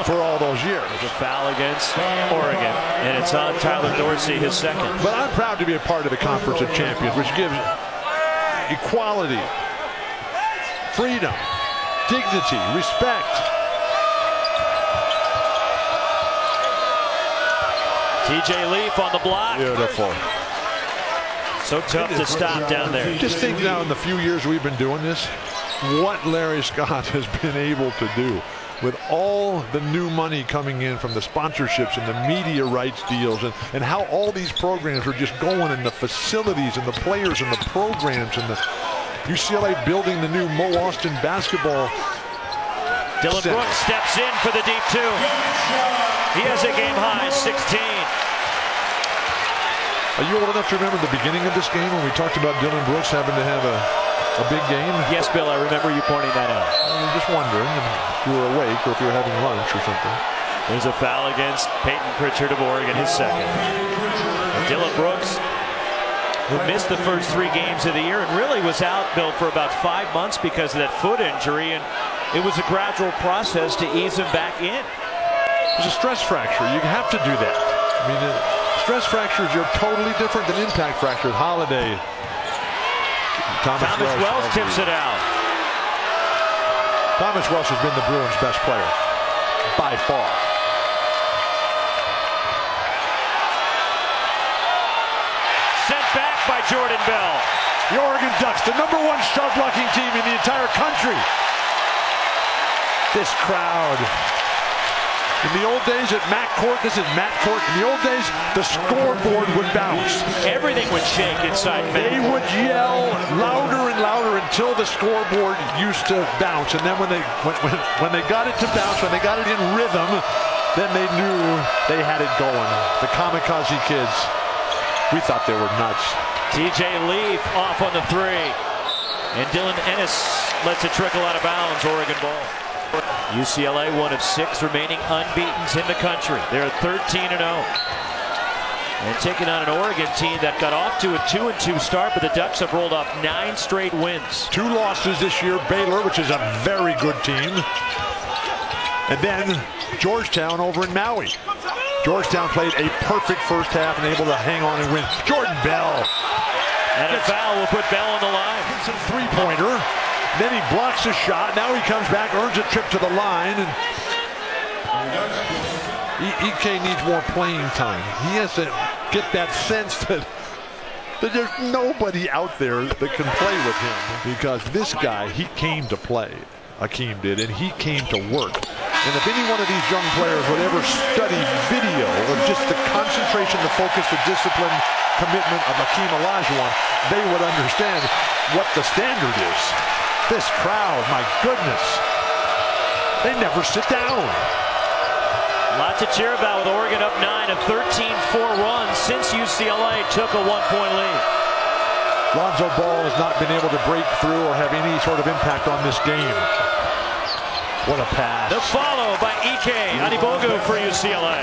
for all those years. There's a foul against Oregon, and it's on Tyler Dorsey, his second. But I'm proud to be a part of the Conference of Champions, which gives equality, freedom, dignity, respect. TJ Leaf on the block. Beautiful. So tough to stop down there. Just think now in the few years we've been doing this, what Larry Scott has been able to do with all the new money coming in from the sponsorships and the media rights deals, and how all these programs are just going, and the facilities and the players and the programs and the UCLA building the new Mo Austin basketball. Dillon Brooks steps in for the deep two. He has a game high 16. Are you old enough to remember the beginning of this game when we talked about Dillon Brooks having to have a big game? Yes, Bill, I remember you pointing that out. I'm just wondering if you were awake or if you were having lunch or something. There's a foul against Peyton Pritchard of Oregon, his second. And Dillon Brooks, who missed the first three games of the year and really was out, Bill, for about 5 months because of that foot injury, and it was a gradual process to ease him back in. It was a stress fracture. You have to do that. I mean, stress fractures are totally different than impact fractures. Holiday. Thomas Welsh tips it out. Thomas Welsh has been the Bruins' best player by far. Sent back by Jordan Bell. The Oregon Ducks, the #1 shot blocking team in the entire country. This crowd. In the old days at Matt Court, this is Matt Court. In the old days, the scoreboard would bounce. Everything would shake inside Matt. They would yell louder and louder until the scoreboard used to bounce. And then when they got it to bounce, when they got it in rhythm, then they knew they had it going. The kamikaze kids, we thought they were nuts. TJ Leaf off on the three. And Dylan Ennis lets it trickle out of bounds, Oregon ball. UCLA, one of 6 remaining unbeatens in the country. They're 13-0. And taking on an Oregon team that got off to a 2-2 start, but the Ducks have rolled off 9 straight wins. 2 losses this year, Baylor, which is a very good team. And then Georgetown over in Maui. Georgetown played a perfect first half and able to hang on and win. Jordan Bell. And a foul will put Bell on the line. It's a three-pointer. Then he blocks a shot. Now he comes back, earns a trip to the line. And EK needs more playing time. He has to get that sense that there's nobody out there that can play with him. Because this guy, he came to play. Akeem did, and he came to work. And if any one of these young players would ever study video or just the concentration, the focus, the discipline, commitment of Akeem Olajuwon, they would understand what the standard is. This crowd, my goodness, they never sit down. Lots to cheer about with Oregon up 9, a 13-4 run since UCLA took a 1-point lead. Lonzo Ball has not been able to break through or have any sort of impact on this game. What a pass. The follow by EK Anigbogu for UCLA.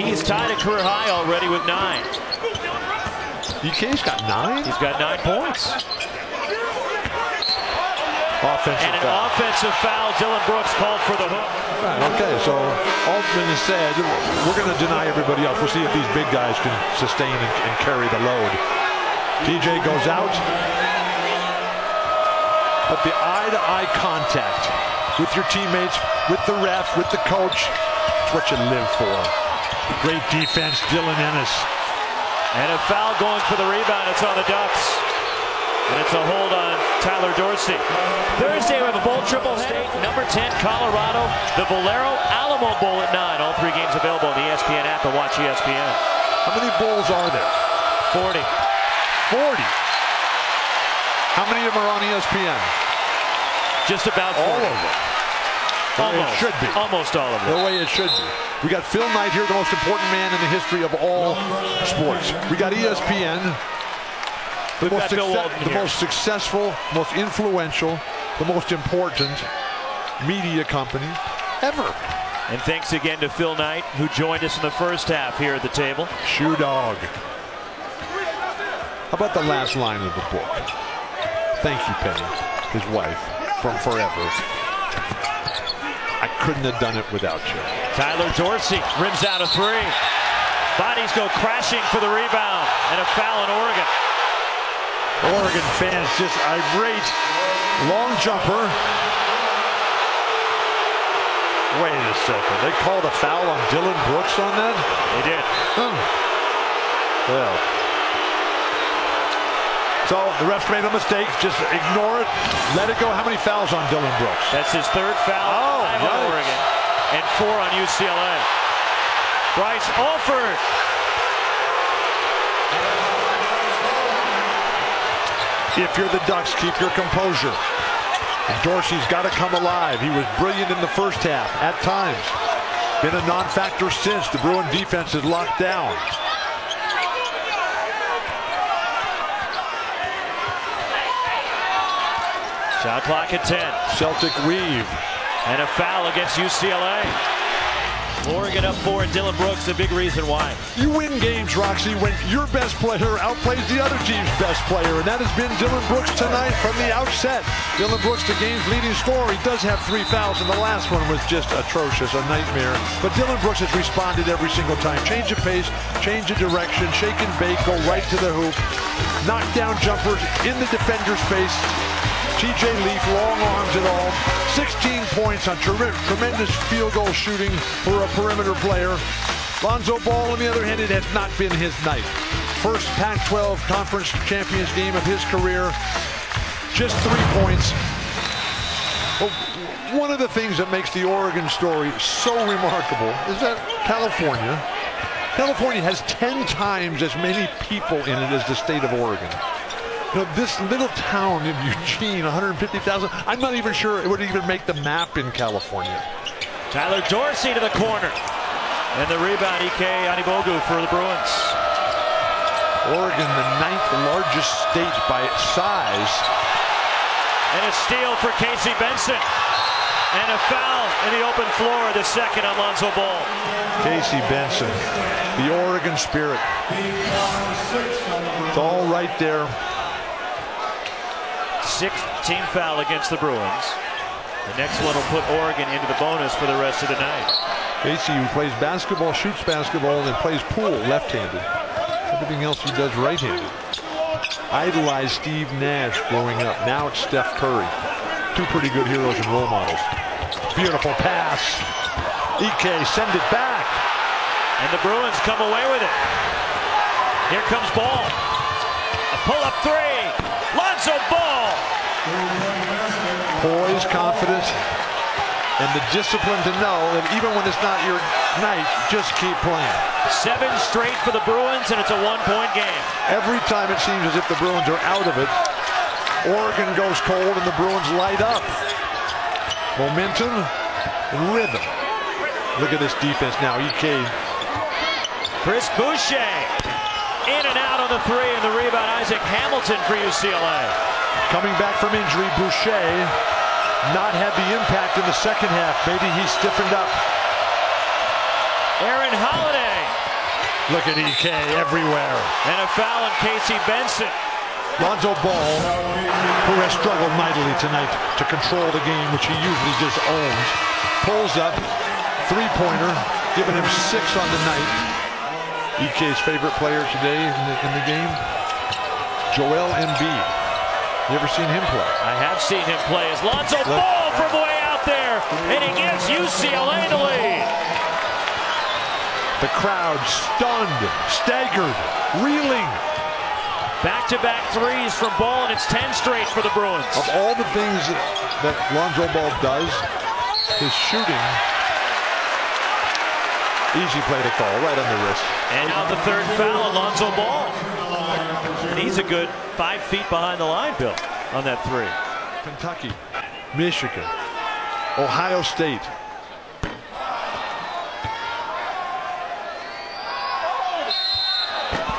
He's tied a career high already with 9. EK's got 9? He's got 9 points. An offensive foul. Dillon Brooks called for the hook. Right, okay, so Altman has said, we're going to deny everybody else. We'll see if these big guys can sustain and carry the load. TJ goes out. But the eye-to-eye contact with your teammates, with the ref, with the coach, it's what you live for. Great defense, Dylan Ennis. And a foul going for the rebound. It's on the Ducks. And it's a hold on Tyler Dorsey. Thursday we have a bowl triple-header. Number 10, Colorado. The Valero Alamo Bowl at 9. All 3 games available on the ESPN app, and watch ESPN. How many bowls are there? 40. 40. How many of them are on ESPN? Just about 40. All of them. Almost. It should be. Almost all of them. The way it should be. We got Phil Knight here, the most important man in the history of all sports. We got ESPN. The most successful, most influential, the most important media company ever. And thanks again to Phil Knight, who joined us in the first half here at the table. Shoe Dog. How about the last line of the book? Thank you, Penny, his wife, from forever. I couldn't have done it without you. Tyler Dorsey rims out a 3. Bodies go crashing for the rebound, and a foul in Oregon. Oregon fans just irate. Long jumper. Wait a second. They called a foul on Dillon Brooks on that? They did. Oh. Well. So the refs made a mistake. Just ignore it. Let it go. How many fouls on Dillon Brooks? That's his third foul on Oregon. And 4 on UCLA. Bryce Alford. If you're the Ducks, keep your composure. And Dorsey's got to come alive. He was brilliant in the first half at times. Been a non-factor since. The Bruin defense is locked down. Shot clock at 10. Celtic weave. And a foul against UCLA. Oregon up 4, and Dillon Brooks, a big reason why. You win games, Roxy, when your best player outplays the other team's best player, and that has been Dillon Brooks tonight from the outset. Dillon Brooks, the game's leading scorer. He does have 3 fouls, and the last one was just atrocious, a nightmare. But Dillon Brooks has responded every single time. Change of pace, change of direction, shake and bake, go right to the hoop. Knock down jumpers in the defender's face. TJ Leaf, long arms it all. 16 points on tremendous field goal shooting for a perimeter player. Lonzo Ball, on the other hand, it has not been his night. First Pac-12 Conference Champions game of his career. Just 3 points. Well, one of the things that makes the Oregon story so remarkable is that California has 10 times as many people in it as the state of Oregon. You know, this little town in Eugene, 150,000, I'm not even sure it would even make the map in California. Tyler Dorsey to the corner. And the rebound, EK Anigbogu for the Bruins. Oregon, the 9th largest state by size. And a steal for Casey Benson. And a foul in the open floor, the second on Lonzo Ball. Casey Benson, the Oregon spirit. It's all right there. 6th team foul against the Bruins. The next one will put Oregon into the bonus for the rest of the night. Casey, who plays basketball, shoots basketball, and plays pool left-handed. Everything else he does right-handed. Idolized Steve Nash growing up. Now it's Steph Curry. 2 pretty good heroes and role models. Beautiful pass. EK, send it back. And the Bruins come away with it. Here comes Ball. A pull-up 3. Lonzo Ball. Poise, confidence, and the discipline to know that even when it's not your night, just keep playing. 7 straight for the Bruins, and it's a 1-point game. Every time it seems as if the Bruins are out of it, Oregon goes cold and the Bruins light up. Momentum and rhythm. Look at this defense now, EK. Chris Boucher. In and out on the 3, and the rebound, Isaac Hamilton for UCLA. Coming back from injury, Boucher not had the impact in the second half. Maybe he stiffened up. Aaron Holiday. Look at EK everywhere. And a foul on Casey Benson. Lonzo Ball, who has struggled mightily tonight to control the game, which he usually just owns, pulls up, 3-pointer, giving him 6 on the night. EK's favorite player today in the game, Joel Embiid. You ever seen him play? I have seen him play. As Lonzo Ball from way out there, and he gives UCLA the lead. The crowd stunned, staggered, reeling. Back-to-back threes from Ball, and it's 10 straight for the Bruins. Of all the things that Lonzo Ball does, his shooting. Easy play to call, right on the wrist. And now the third foul, Lonzo Ball. And he's a good 5 feet behind the line, Bill, on that 3. Kentucky, Michigan, Ohio State.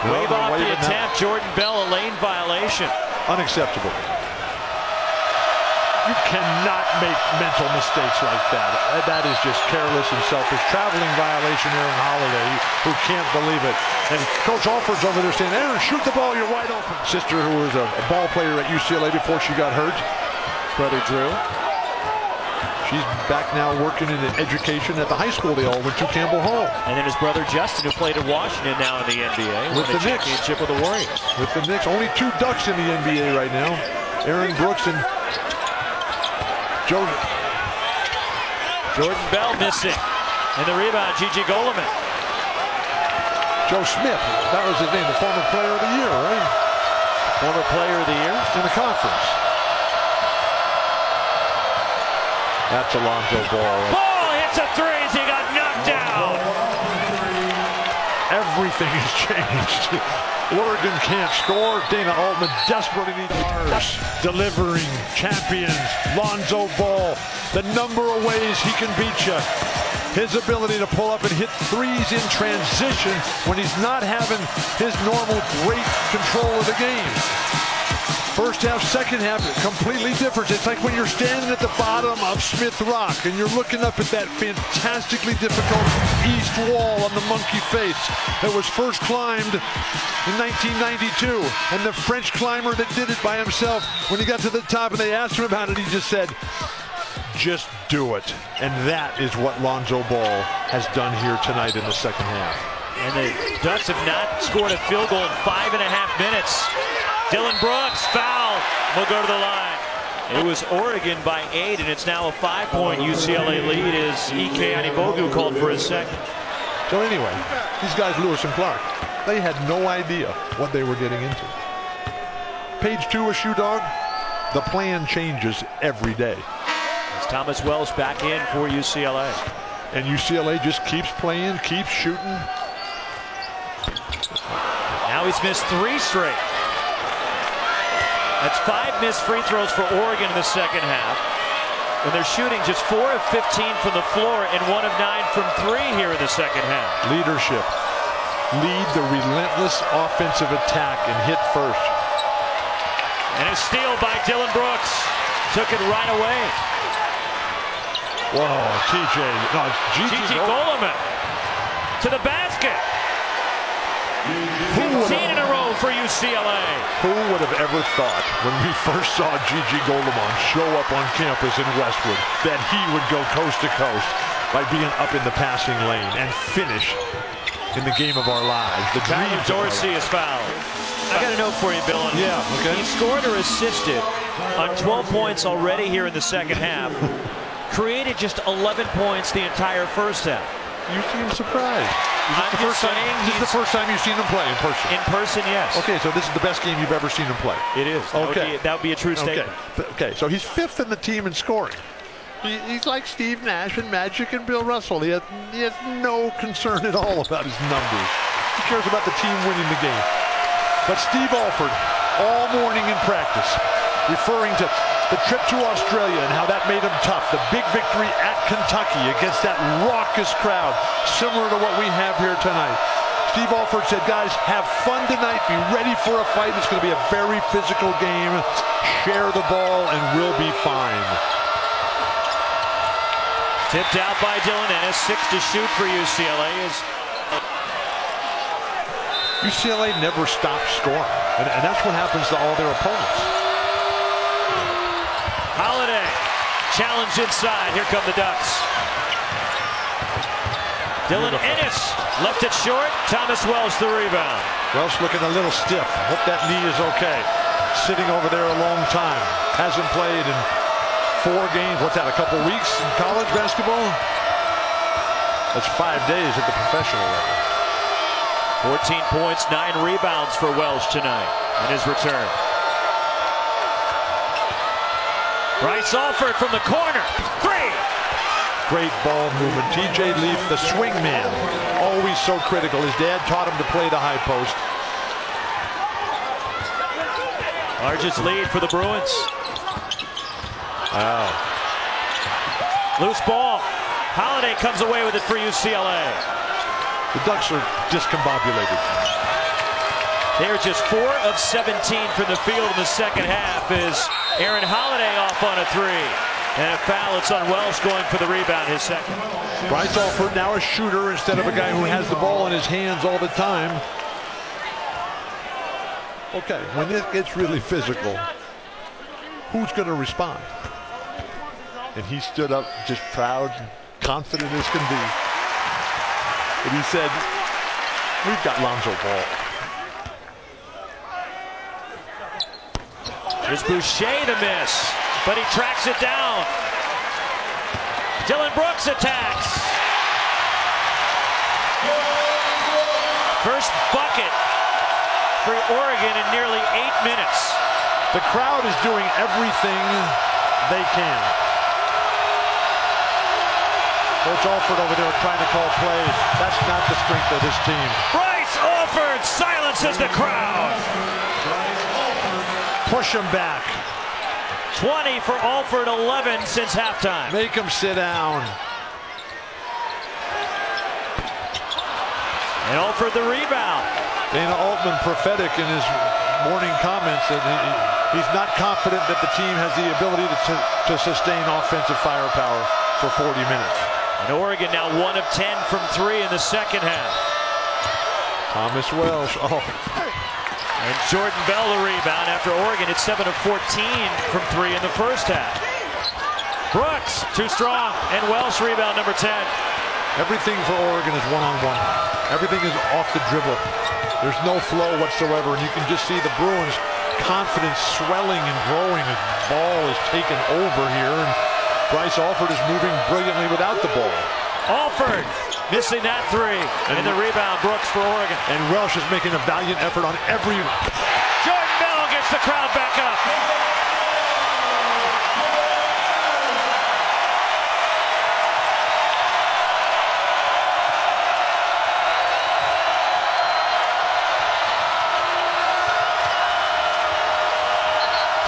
Wave off the attempt, Jordan Bell, a lane violation. Unacceptable. You cannot make mental mistakes like that. That is just careless and selfish. Traveling violation, Aaron Holiday, who can't believe it. And Coach Alford's over there saying, Aaron, shoot the ball, you're wide open. Sister, who was a ball player at UCLA before she got hurt. Brother Drew. She's back now working in education at the high school they all went to, Campbell Hall. And then his brother Justin, who played at Washington, now in the NBA. With the Knicks. Championship with the Warriors. With the Knicks. Only two Ducks in the NBA right now. Aaron Brooks and Jordan Bell missing. And the rebound, Gigi Goleman. Joe Smith, that was his name, the former player of the year, right? Former player of the year in the conference. That's a Lonzo Ball. Ball hits a three as he got knocked down. Everything has changed. Oregon can't score. Dana Altman desperately needs stars. Delivering champions. Lonzo Ball. The number of ways he can beat you. His ability to pull up and hit threes in transition when he's not having his normal great control of the game. First half, second half, completely different. It's like when you're standing at the bottom of Smith Rock and you're looking up at that fantastically difficult east wall on the monkey face that was first climbed in 1992. And the French climber that did it by himself, when he got to the top and they asked him about it, he just said, just do it. And that is what Lonzo Ball has done here tonight in the second half. And the Ducks have not scored a field goal in 5.5 minutes. Dillon Brooks, foul, will go to the line. It was Oregon by 8, and it's now a 5-point UCLA lead as EK Anigbogu called for his second. So anyway, these guys, Lewis and Clark, they had no idea what they were getting into. Page 2 of Shoe Dog, the plan changes every day. It's Thomas Welsh back in for UCLA. And UCLA just keeps playing, keeps shooting. Now he's missed 3 straight. That's 5 missed free throws for Oregon in the second half. When they're shooting just 4 of 15 from the floor and 1 of 9 from 3 here in the second half. Leadership. Lead the relentless offensive attack and hit first. And a steal by Dillon Brooks. Took it right away. Whoa, Gigi Goleman to the basket. 15 in a row for UCLA. Who would have ever thought when we first saw Gigi Goleman show up on campus in Westwood that he would go coast to coast by being up in the passing lane and finish in the game of our lives? The Tyler Dorsey is fouled. I got a note for you, Bill. Yeah, okay. He scored or assisted on 12 points already here in the second half. Created just 11 points the entire first half. You seem surprised. This is the first time you've seen him play in person. In person, yes. Okay, so this is the best game you've ever seen him play. It is. Okay. That would be a true statement. Okay, so he's 5th in the team in scoring. He's like Steve Nash and Magic and Bill Russell. He has no concern at all about his numbers. He cares about the team winning the game. But Steve Alford, all morning in practice, referring to the trip to Australia and how that made him tough. The big victory at Kentucky against that raucous crowd, similar to what we have here tonight. Steve Alford said, guys, have fun tonight. Be ready for a fight. It's going to be a very physical game. Share the ball and we'll be fine. Tipped out by Dylan Ennis. 6 to shoot for UCLA. UCLA never stops scoring. And that's what happens to all their opponents. Holiday, challenge inside. Here come the Ducks. Dylan Ennis left it short. Thomas Welsh the rebound. Welsh looking a little stiff. Hope that knee is okay. Sitting over there a long time. Hasn't played in 4 games. What's that, a couple weeks in college basketball? That's 5 days at the professional level. 14 points, 9 rebounds for Welsh tonight in his return. Bryce Alford from the corner, 3! Great ball movement. TJ Leaf, the swing man, always so critical. His dad taught him to play the high post. Largest lead for the Bruins. Wow. Loose ball. Holiday comes away with it for UCLA. The Ducks are discombobulated. They're just 4 of 17 from the field in the second half as Aaron Holiday off on a 3. And a foul, it's on Welsh going for the rebound, his second. Bryce Alford now a shooter instead of a guy who has the ball in his hands all the time. Okay, when it gets really physical, who's going to respond? And he stood up just proud, confident as can be. And he said, we've got Lonzo Ball. Here's Boucher to miss, but he tracks it down. Dillon Brooks attacks. First bucket for Oregon in nearly 8 minutes. The crowd is doing everything they can. Coach Alford over there trying to call plays. That's not the strength of this team. Bryce Alford silences the crowd. Push him back. 20 for Alford, 11 since halftime. Make him sit down. And Alford the rebound. Dana Altman prophetic in his morning comments that he's not confident that the team has the ability to sustain offensive firepower for 40 minutes. And Oregon now 1 of 10 from 3 in the second half. Thomas Welsh. And Jordan Bell the rebound after Oregon hit 7 of 14 from 3 in the first half. Brooks too strong, and Welsh rebound number 10. Everything for Oregon is one-on-one. Everything is off the dribble. There's no flow whatsoever, and you can just see the Bruins' confidence swelling and growing as Ball is taken over here, and Bryce Alford is moving brilliantly without the ball. Alford missing that three, and the rebound Brooks for Oregon. And Welsh is making a valiant effort on every round. Jordan Bell gets the crowd back up.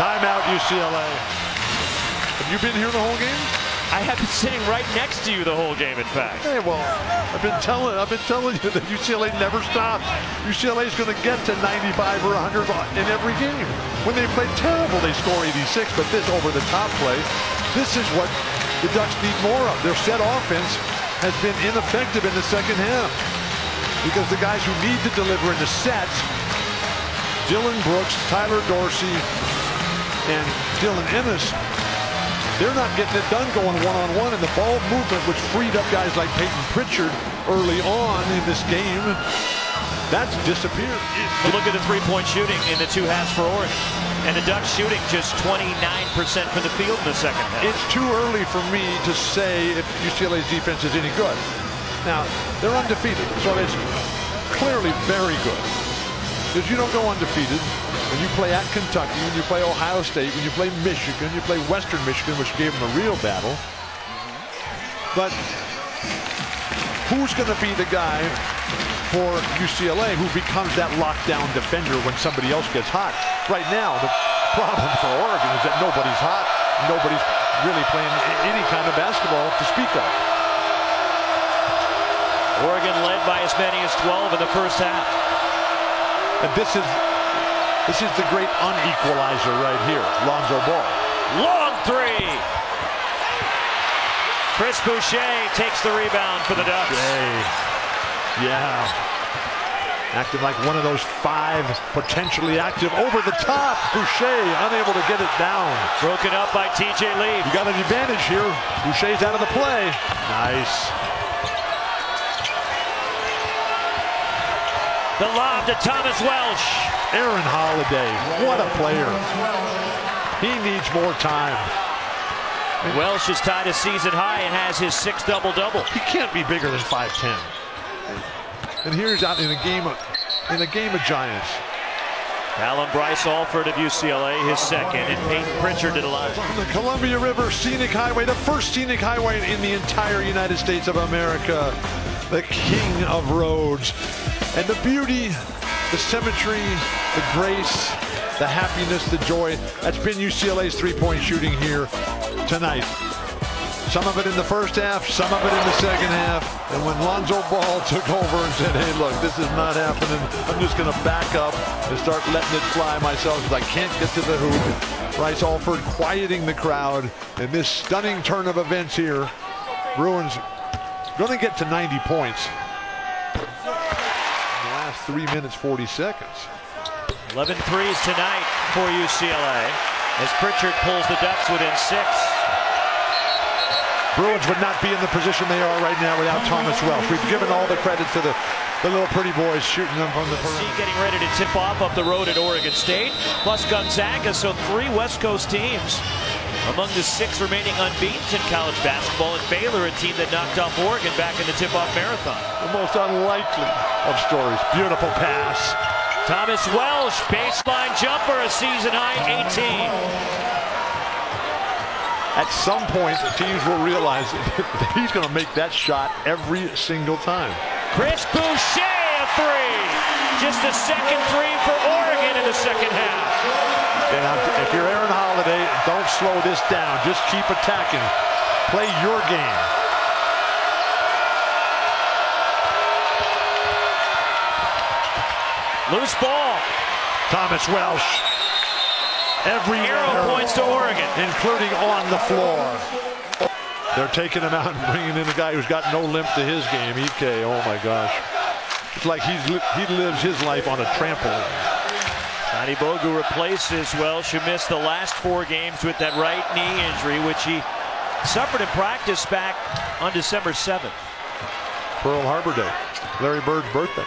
Timeout, UCLA. Have you been here the whole game? I have been sitting right next to you the whole game, in fact. Hey, well, I've been telling you that UCLA never stops. UCLA is going to get to 95 or 100 in every game. When they play terrible, they score 86, but this over-the-top play, this is what the Ducks need more of. Their set offense has been ineffective in the second half because the guys who need to deliver in the sets, Dillon Brooks, Tyler Dorsey, and Dylan Ennis, they're not getting it done going one-on-one, and the ball movement, which freed up guys like Peyton Pritchard early on in this game, that's disappeared. But look at the three-point shooting in the two halves for Oregon. And the Ducks shooting just 29% from the field in the second half. It's too early for me to say if UCLA's defense is any good. Now, they're undefeated, so it's clearly very good. Because you don't go undefeated. When you play at Kentucky, when you play Ohio State, when you play Michigan, you play Western Michigan, which gave them a real battle. But who's going to be the guy for UCLA who becomes that lockdown defender when somebody else gets hot? Right now, the problem for Oregon is that nobody's hot. Nobody's really playing any kind of basketball to speak of. Oregon led by as many as 12 in the first half. And this is the great unequalizer right here, Lonzo Ball. Long three! Chris Boucher takes the rebound for the Ducks. Yeah. Acting like one of those 5 potentially active. Over the top, Boucher unable to get it down. Broken up by TJ Leaf. You got an advantage here. Boucher's out of the play. Nice. The lob to Thomas Welsh. Aaron Holiday, what a player. He needs more time. Welsh is tied a season high and has his 6th double-double. He can't be bigger than 5'10". And here's out in a game of giants. Alan Bryce Alford of UCLA, his second, and Peyton Pritchard to the line. From the Columbia River Scenic Highway, the first scenic highway in the entire United States of America. The king of roads. And the beauty, the symmetry, the grace, the happiness, the joy. That's been UCLA's three-point shooting here tonight. Some of it in the first half, some of it in the second half. And when Lonzo Ball took over and said, hey, look, this is not happening. I'm just going to back up and start letting it fly myself because I can't get to the hoop. Bryce Alford quieting the crowd. And this stunning turn of events here. Bruins going to get to 90 points. 3 minutes, 40 seconds. 11 threes tonight for UCLA as Pritchard pulls the Ducks within 6. Bruins would not be in the position they are right now without Thomas Welsh. We've given all the credit to the little pretty boys shooting them from the perimeter. Getting ready to tip off up the road at Oregon State, plus Gonzaga, so three West Coast teams among the six remaining unbeaten in college basketball, and Baylor, a team that knocked off Oregon back in the tip-off marathon. The most unlikely of stories. Beautiful pass. Thomas Welsh, baseline jumper, a season-high 18. At some point, the teams will realize that he's going to make that shot every single time. Chris Boucher, a three. Just the second three for Oregon in the second half. And if you're Aaron Holiday, don't slow this down. Just keep attacking. Play your game. Loose ball. Thomas Welsh. Every arrow points to Oregon, including on the floor. They're taking him out and bringing in a guy who's got no limp to his game. EK, oh my gosh. It's like he lives his life on a trampoline. Anigbogu replaces Welsh, who missed the last four games with that right knee injury, which he suffered in practice back on December 7th. Pearl Harbor Day, Larry Bird's birthday.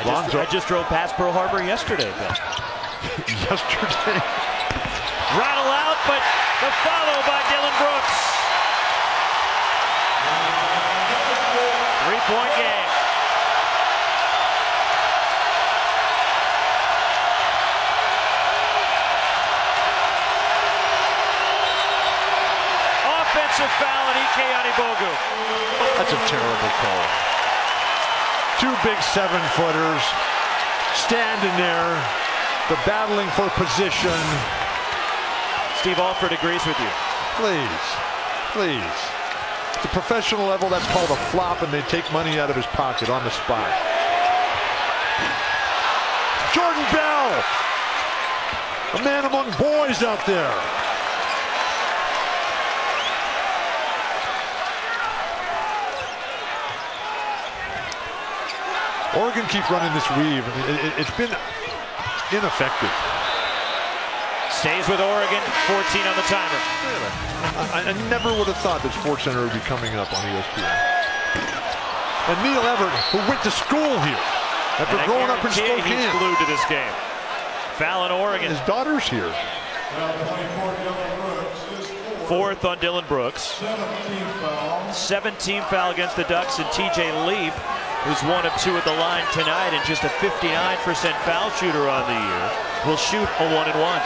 I just drove past Pearl Harbor yesterday, Ben. Yesterday. Rattle out, but the follow by Dillon Brooks. Three-point game. Foul and EK Anigbogu. That's a terrible call. Two big 7-footers standing there. They're battling for position. Steve Alford agrees with you. Please, please. At the professional level, that's called a flop, and they take money out of his pocket on the spot. Jordan Bell, a man among boys out there. Oregon keeps running this weave. It's been ineffective. Stays with Oregon, 14 on the timer. I never would have thought that Sports Center would be coming up on ESPN. And Neil Everett, who went to school here, after growing up in Spokane. He's glued to this game. Foul in Oregon. His daughter's here. Fourth on Dillon Brooks. 17 foul against the Ducks, and TJ Leaf, who's 1 of 2 at the line tonight and just a 59% foul shooter on the year, will shoot a 1-and-1.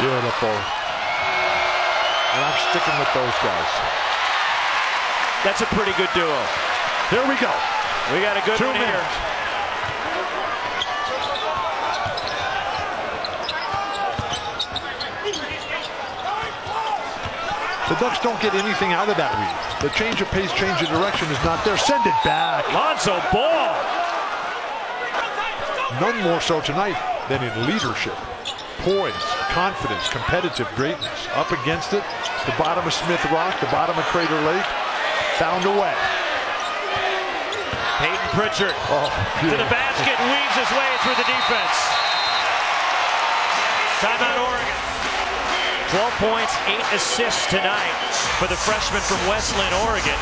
Beautiful. And I'm sticking with those guys. That's a pretty good duo. Here we go. We got a good one here. The Ducks don't get anything out of that read. The change of pace, change of direction is not there. Send it back. Lonzo Ball. None more so tonight than in leadership, poise, confidence, competitive greatness. Up against it, the bottom of Smith Rock, the bottom of Crater Lake, found a way. Peyton Pritchard to the basket, weaves his way through the defense. Timeout Oregon. 12 points, 8 assists tonight for the freshman from West Lynn, Oregon.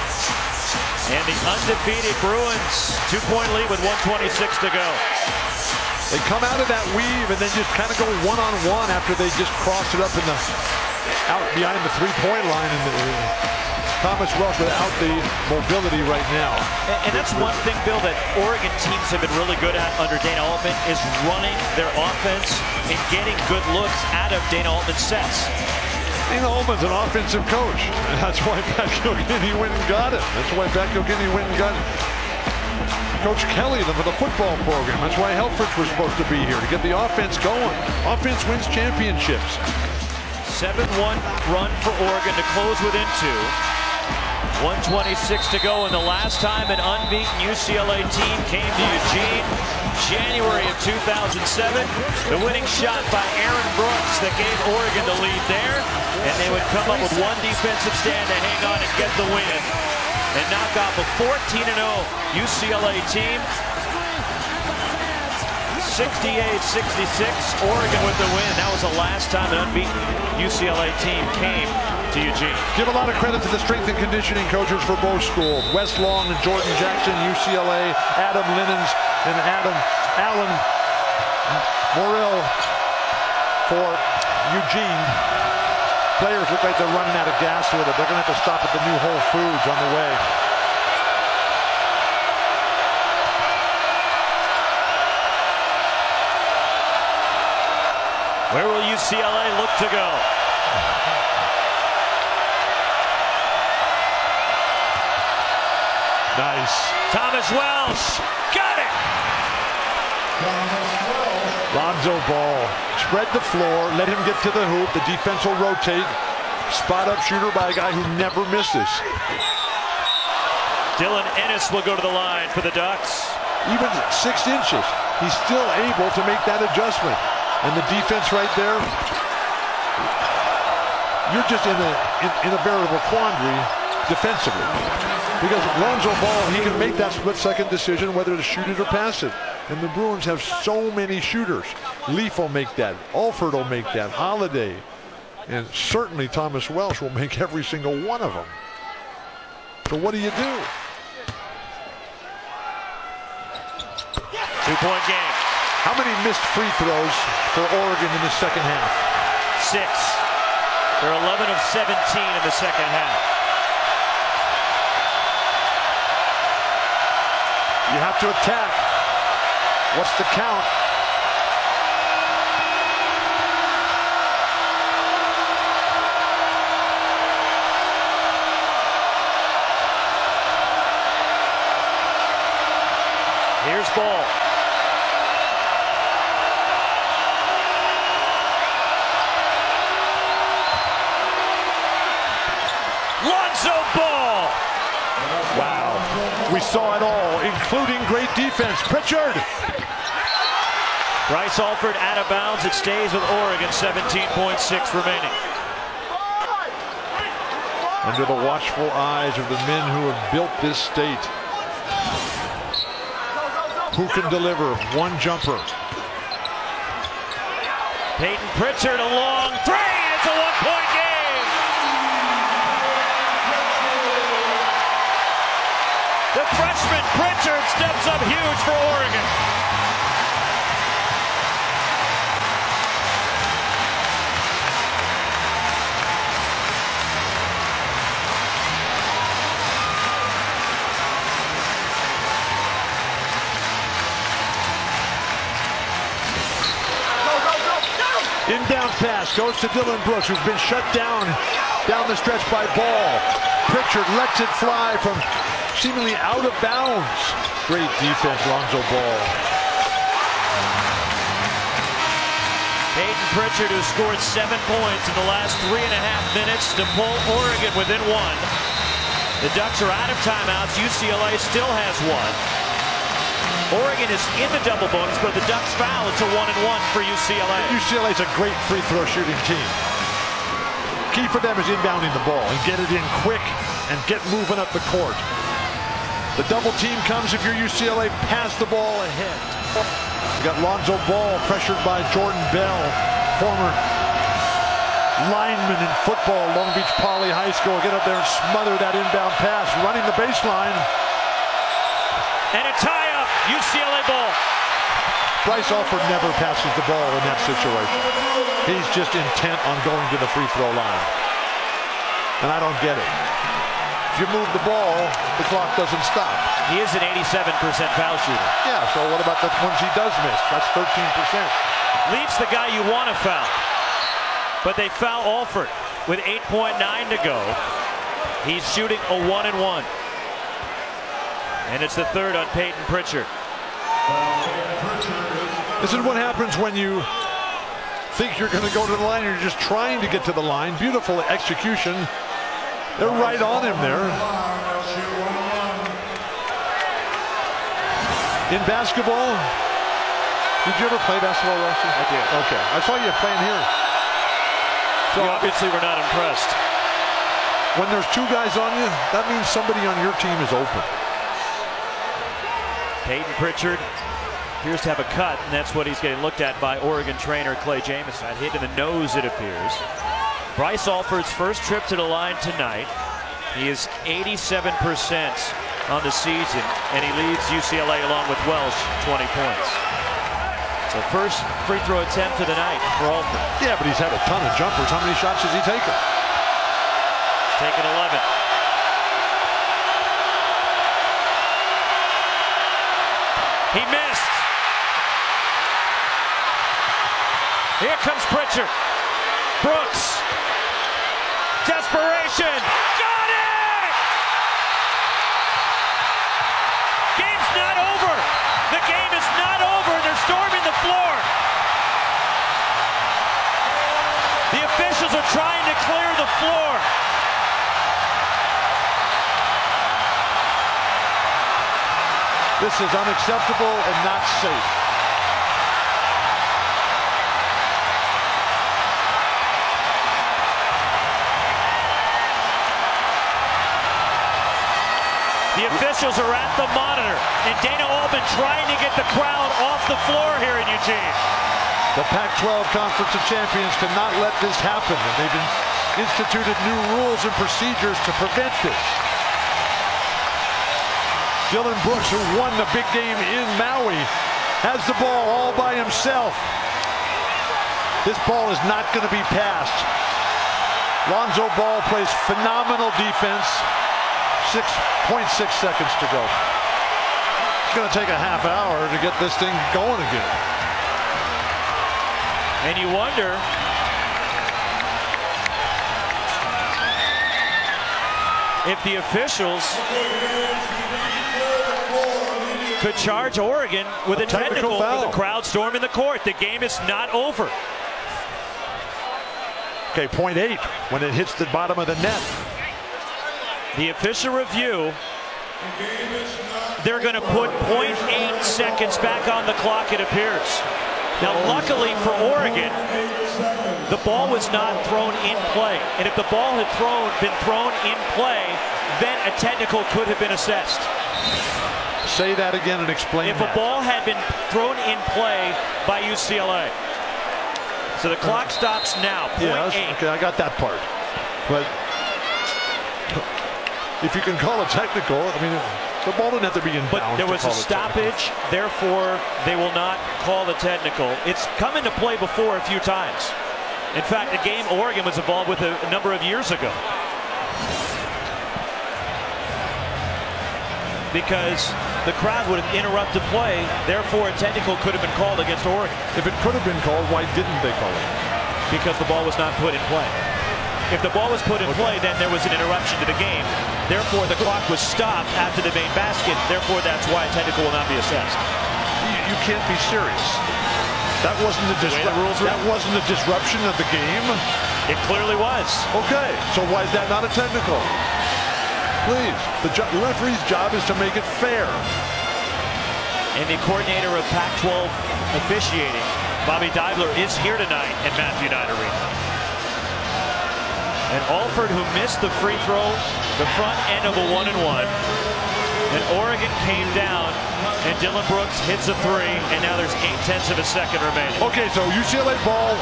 And the undefeated Bruins, 2-point lead with 1:26 to go. They come out of that weave and then just kind of go one-on-one after they just cross it up in the out behind the three-point line. And Thomas Welsh without the mobility right now. And that's one thing, Bill, that Oregon teams have been really good at under Dana Altman is running their offense and getting good looks out of Dana Altman's sets. Dana Altman's an offensive coach. And that's why Pat Kilkenny went and got it. That's why Pat Kilkenny went and got Coach Kelly for the football program. That's why Helfrich was supposed to be here, to get the offense going. Offense wins championships. 7-1 run for Oregon to close within 2. 1:26 to go, and the last time an unbeaten UCLA team came to Eugene, January of 2007. The winning shot by Aaron Brooks that gave Oregon the lead there, and they would come up with one defensive stand to hang on and get the win, and knock off a 14-0 UCLA team. 68-66, Oregon with the win. That was the last time an unbeaten UCLA team came to Eugene. Give a lot of credit to the strength and conditioning coaches for both schools, Wes Long and Jordan Jackson, UCLA, Adam Linens and Adam Allen Morrill for Eugene. Players look like they're running out of gas with it. They're going to have to stop at the new Whole Foods on the way. Where will UCLA look to go? Nice. Thomas Welsh. Got it! Lonzo Ball. Spread the floor. Let him get to the hoop. The defense will rotate. Spot up shooter by a guy who never misses. Dylan Ennis will go to the line for the Ducks. Even 6 inches. He's still able to make that adjustment. And the defense right there, you're just in a veritable quandary defensively. Because Lonzo Ball, he can make that split-second decision whether to shoot it or pass it. And the Bruins have so many shooters. Leaf will make that. Alford will make that. Holiday. And certainly Thomas Welsh will make every single one of them. So what do you do? 2-point game. How many missed free throws for Oregon in the second half? 6. They're 11 of 17 in the second half. You have to attack. What's the count? Here's Ball. Lonzo Ball! Wow. We saw it all, including great defense. Pritchard! Bryce Alford out of bounds. It stays with Oregon, 17.6 remaining. Under the watchful eyes of the men who have built this state. Who can deliver one jumper? Peyton Pritchard, a long three! It's a one-point game! The freshman Pritchard steps up huge for Oregon. Inbound pass goes to Dillon Brooks, who's been shut down the stretch by Ball. Pritchard lets it fly from seemingly out of bounds. Great defense, Lonzo Ball. Peyton Pritchard, who scored 7 points in the last 3.5 minutes to pull Oregon within one. The Ducks are out of timeouts. UCLA still has one. Oregon is in the double bonus, but the Ducks foul. It's a 1-and-1 for UCLA. UCLA's a great free throw shooting team. Key for them is inbounding the ball and get it in quick and get moving up the court. The double team comes if you're UCLA, pass the ball ahead. You got Lonzo Ball pressured by Jordan Bell, former lineman in football, Long Beach Poly High School. Get up there and smother that inbound pass, running the baseline. And a tie-up, UCLA ball. Bryce Alford never passes the ball in that situation. He's just intent on going to the free throw line. And I don't get it. If you move the ball, the clock doesn't stop. He is an 87% foul shooter. Yeah, so what about the ones he does miss? That's 13%. Leaf's the guy you want to foul. But they foul Alford with 8.9 to go. He's shooting a 1-and-1. And it's the third on Peyton Pritchard. This is what happens when you think you're going to go to the line. You're just trying to get to the line. Beautiful execution. They're right on him there. In basketball, did you ever play basketball, Roxy? I did. Okay, I saw you playing here. So you obviously were not impressed. When there's two guys on you, that means somebody on your team is open. Peyton Pritchard appears to have a cut, and that's what he's getting looked at by Oregon trainer Clay Jamison. Hit in the nose, it appears. Bryce Alford's first trip to the line tonight. He is 87% on the season, and he leads UCLA along with Welsh 20 points. So first free throw attempt of the night for Alford. Yeah, but he's had a ton of jumpers. How many shots has he taken? He's taken 11. He missed. Here comes Pritchard. Brooks. Desperation. Got it! Game's not over. The game is not over. They're storming the floor. The officials are trying to clear the floor. This is unacceptable and not safe. The officials are at the monitor, and Dana Altman trying to get the crowd off the floor here in Eugene. The Pac-12 Conference of Champions cannot let this happen, and they've instituted new rules and procedures to prevent this. Dillon Brooks, who won the big game in Maui, has the ball all by himself. This ball is not going to be passed. Lonzo Ball plays phenomenal defense. 6.6 seconds to go. It's going to take a half hour to get this thing going again. And you wonder, if the officials could charge Oregon with a technical for the crowd storming the court. The game is not over. Okay, 0.8 when it hits the bottom of the net. The official review, they're going to put 0.8 seconds back on the clock, it appears. Now, luckily for Oregon, the ball was not thrown in play. And if the ball had been thrown in play, then a technical could have been assessed. Say that again and explain that. If a ball had been thrown in play by UCLA. So the clock stops now, 0.8. Yeah, okay, I got that part. But if you can call it technical, I mean, the ball didn't have to be in bounds. But there was a stoppage, therefore they will not call the technical. It's come into play before a few times. In fact, the game Oregon was involved with a number of years ago. Because the crowd would have interrupted play, therefore a technical could have been called against Oregon. If it could have been called, why didn't they call it? Because the ball was not put in play. If the ball was put in play, then there was an interruption to the game. Therefore, the clock was stopped after the main basket. Therefore, that's why a technical will not be assessed. You can't be serious. That wasn't the disruption. That wasn't a disruption of the game. It clearly was. Okay, so why is that not a technical? Please, the referee's job is to make it fair. And the coordinator of Pac-12 officiating, Bobby Deibler, is here tonight at Matthew Knight Arena. And Alford, who missed the free throw, the front end of a 1-and-1. And Oregon came down, and Dillon Brooks hits a three, and now there's 0.8 of a second remaining. Okay, so UCLA ball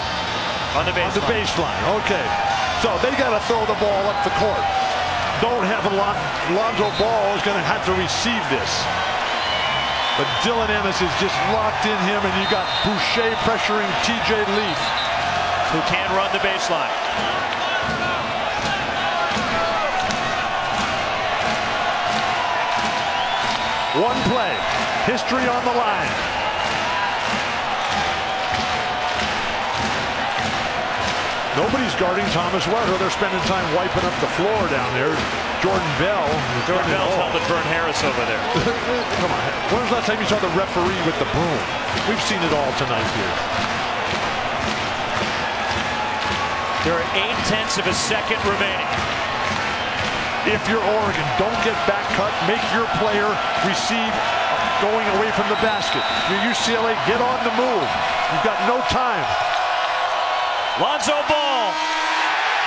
on the baseline. Okay, so they got to throw the ball up the court. Don't have a lot. Lonzo Ball is going to have to receive this. But Dylan Ennis is just locked in him, and you got Boucher pressuring TJ Leaf, who can run the baseline. One play, history on the line. Nobody's guarding Thomas Welsh. They're spending time wiping up the floor down there. Jordan Bell. Jordan Bell's helping Vern Harris over there. Come on. When was the last time you saw the referee with the broom? We've seen it all tonight here. There are 0.8 of a second remaining. If you're Oregon, don't get back cut. Make your player receive going away from the basket. Your UCLA, get on the move. You've got no time. Lonzo Ball,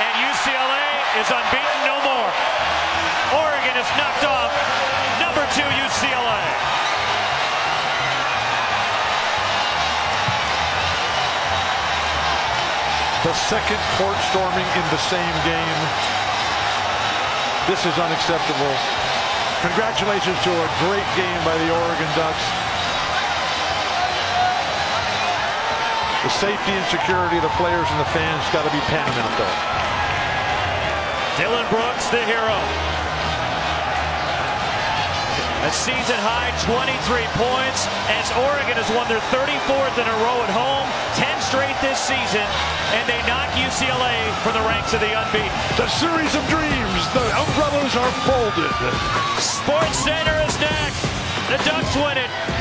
and UCLA is unbeaten no more. Oregon is knocked off. Number 2 UCLA. the second court storming in the same game. This is unacceptable. Congratulations to a great game by the Oregon Ducks. The safety and security of the players and the fans got to be paramount, though. Dillon Brooks, the hero. A season-high 23 points as Oregon has won their 34th in a row at home, 10 straight this season, and they knock UCLA from the ranks of the unbeaten. The series of dreams. The umbrellas are folded. SportsCenter is next. The Ducks win it.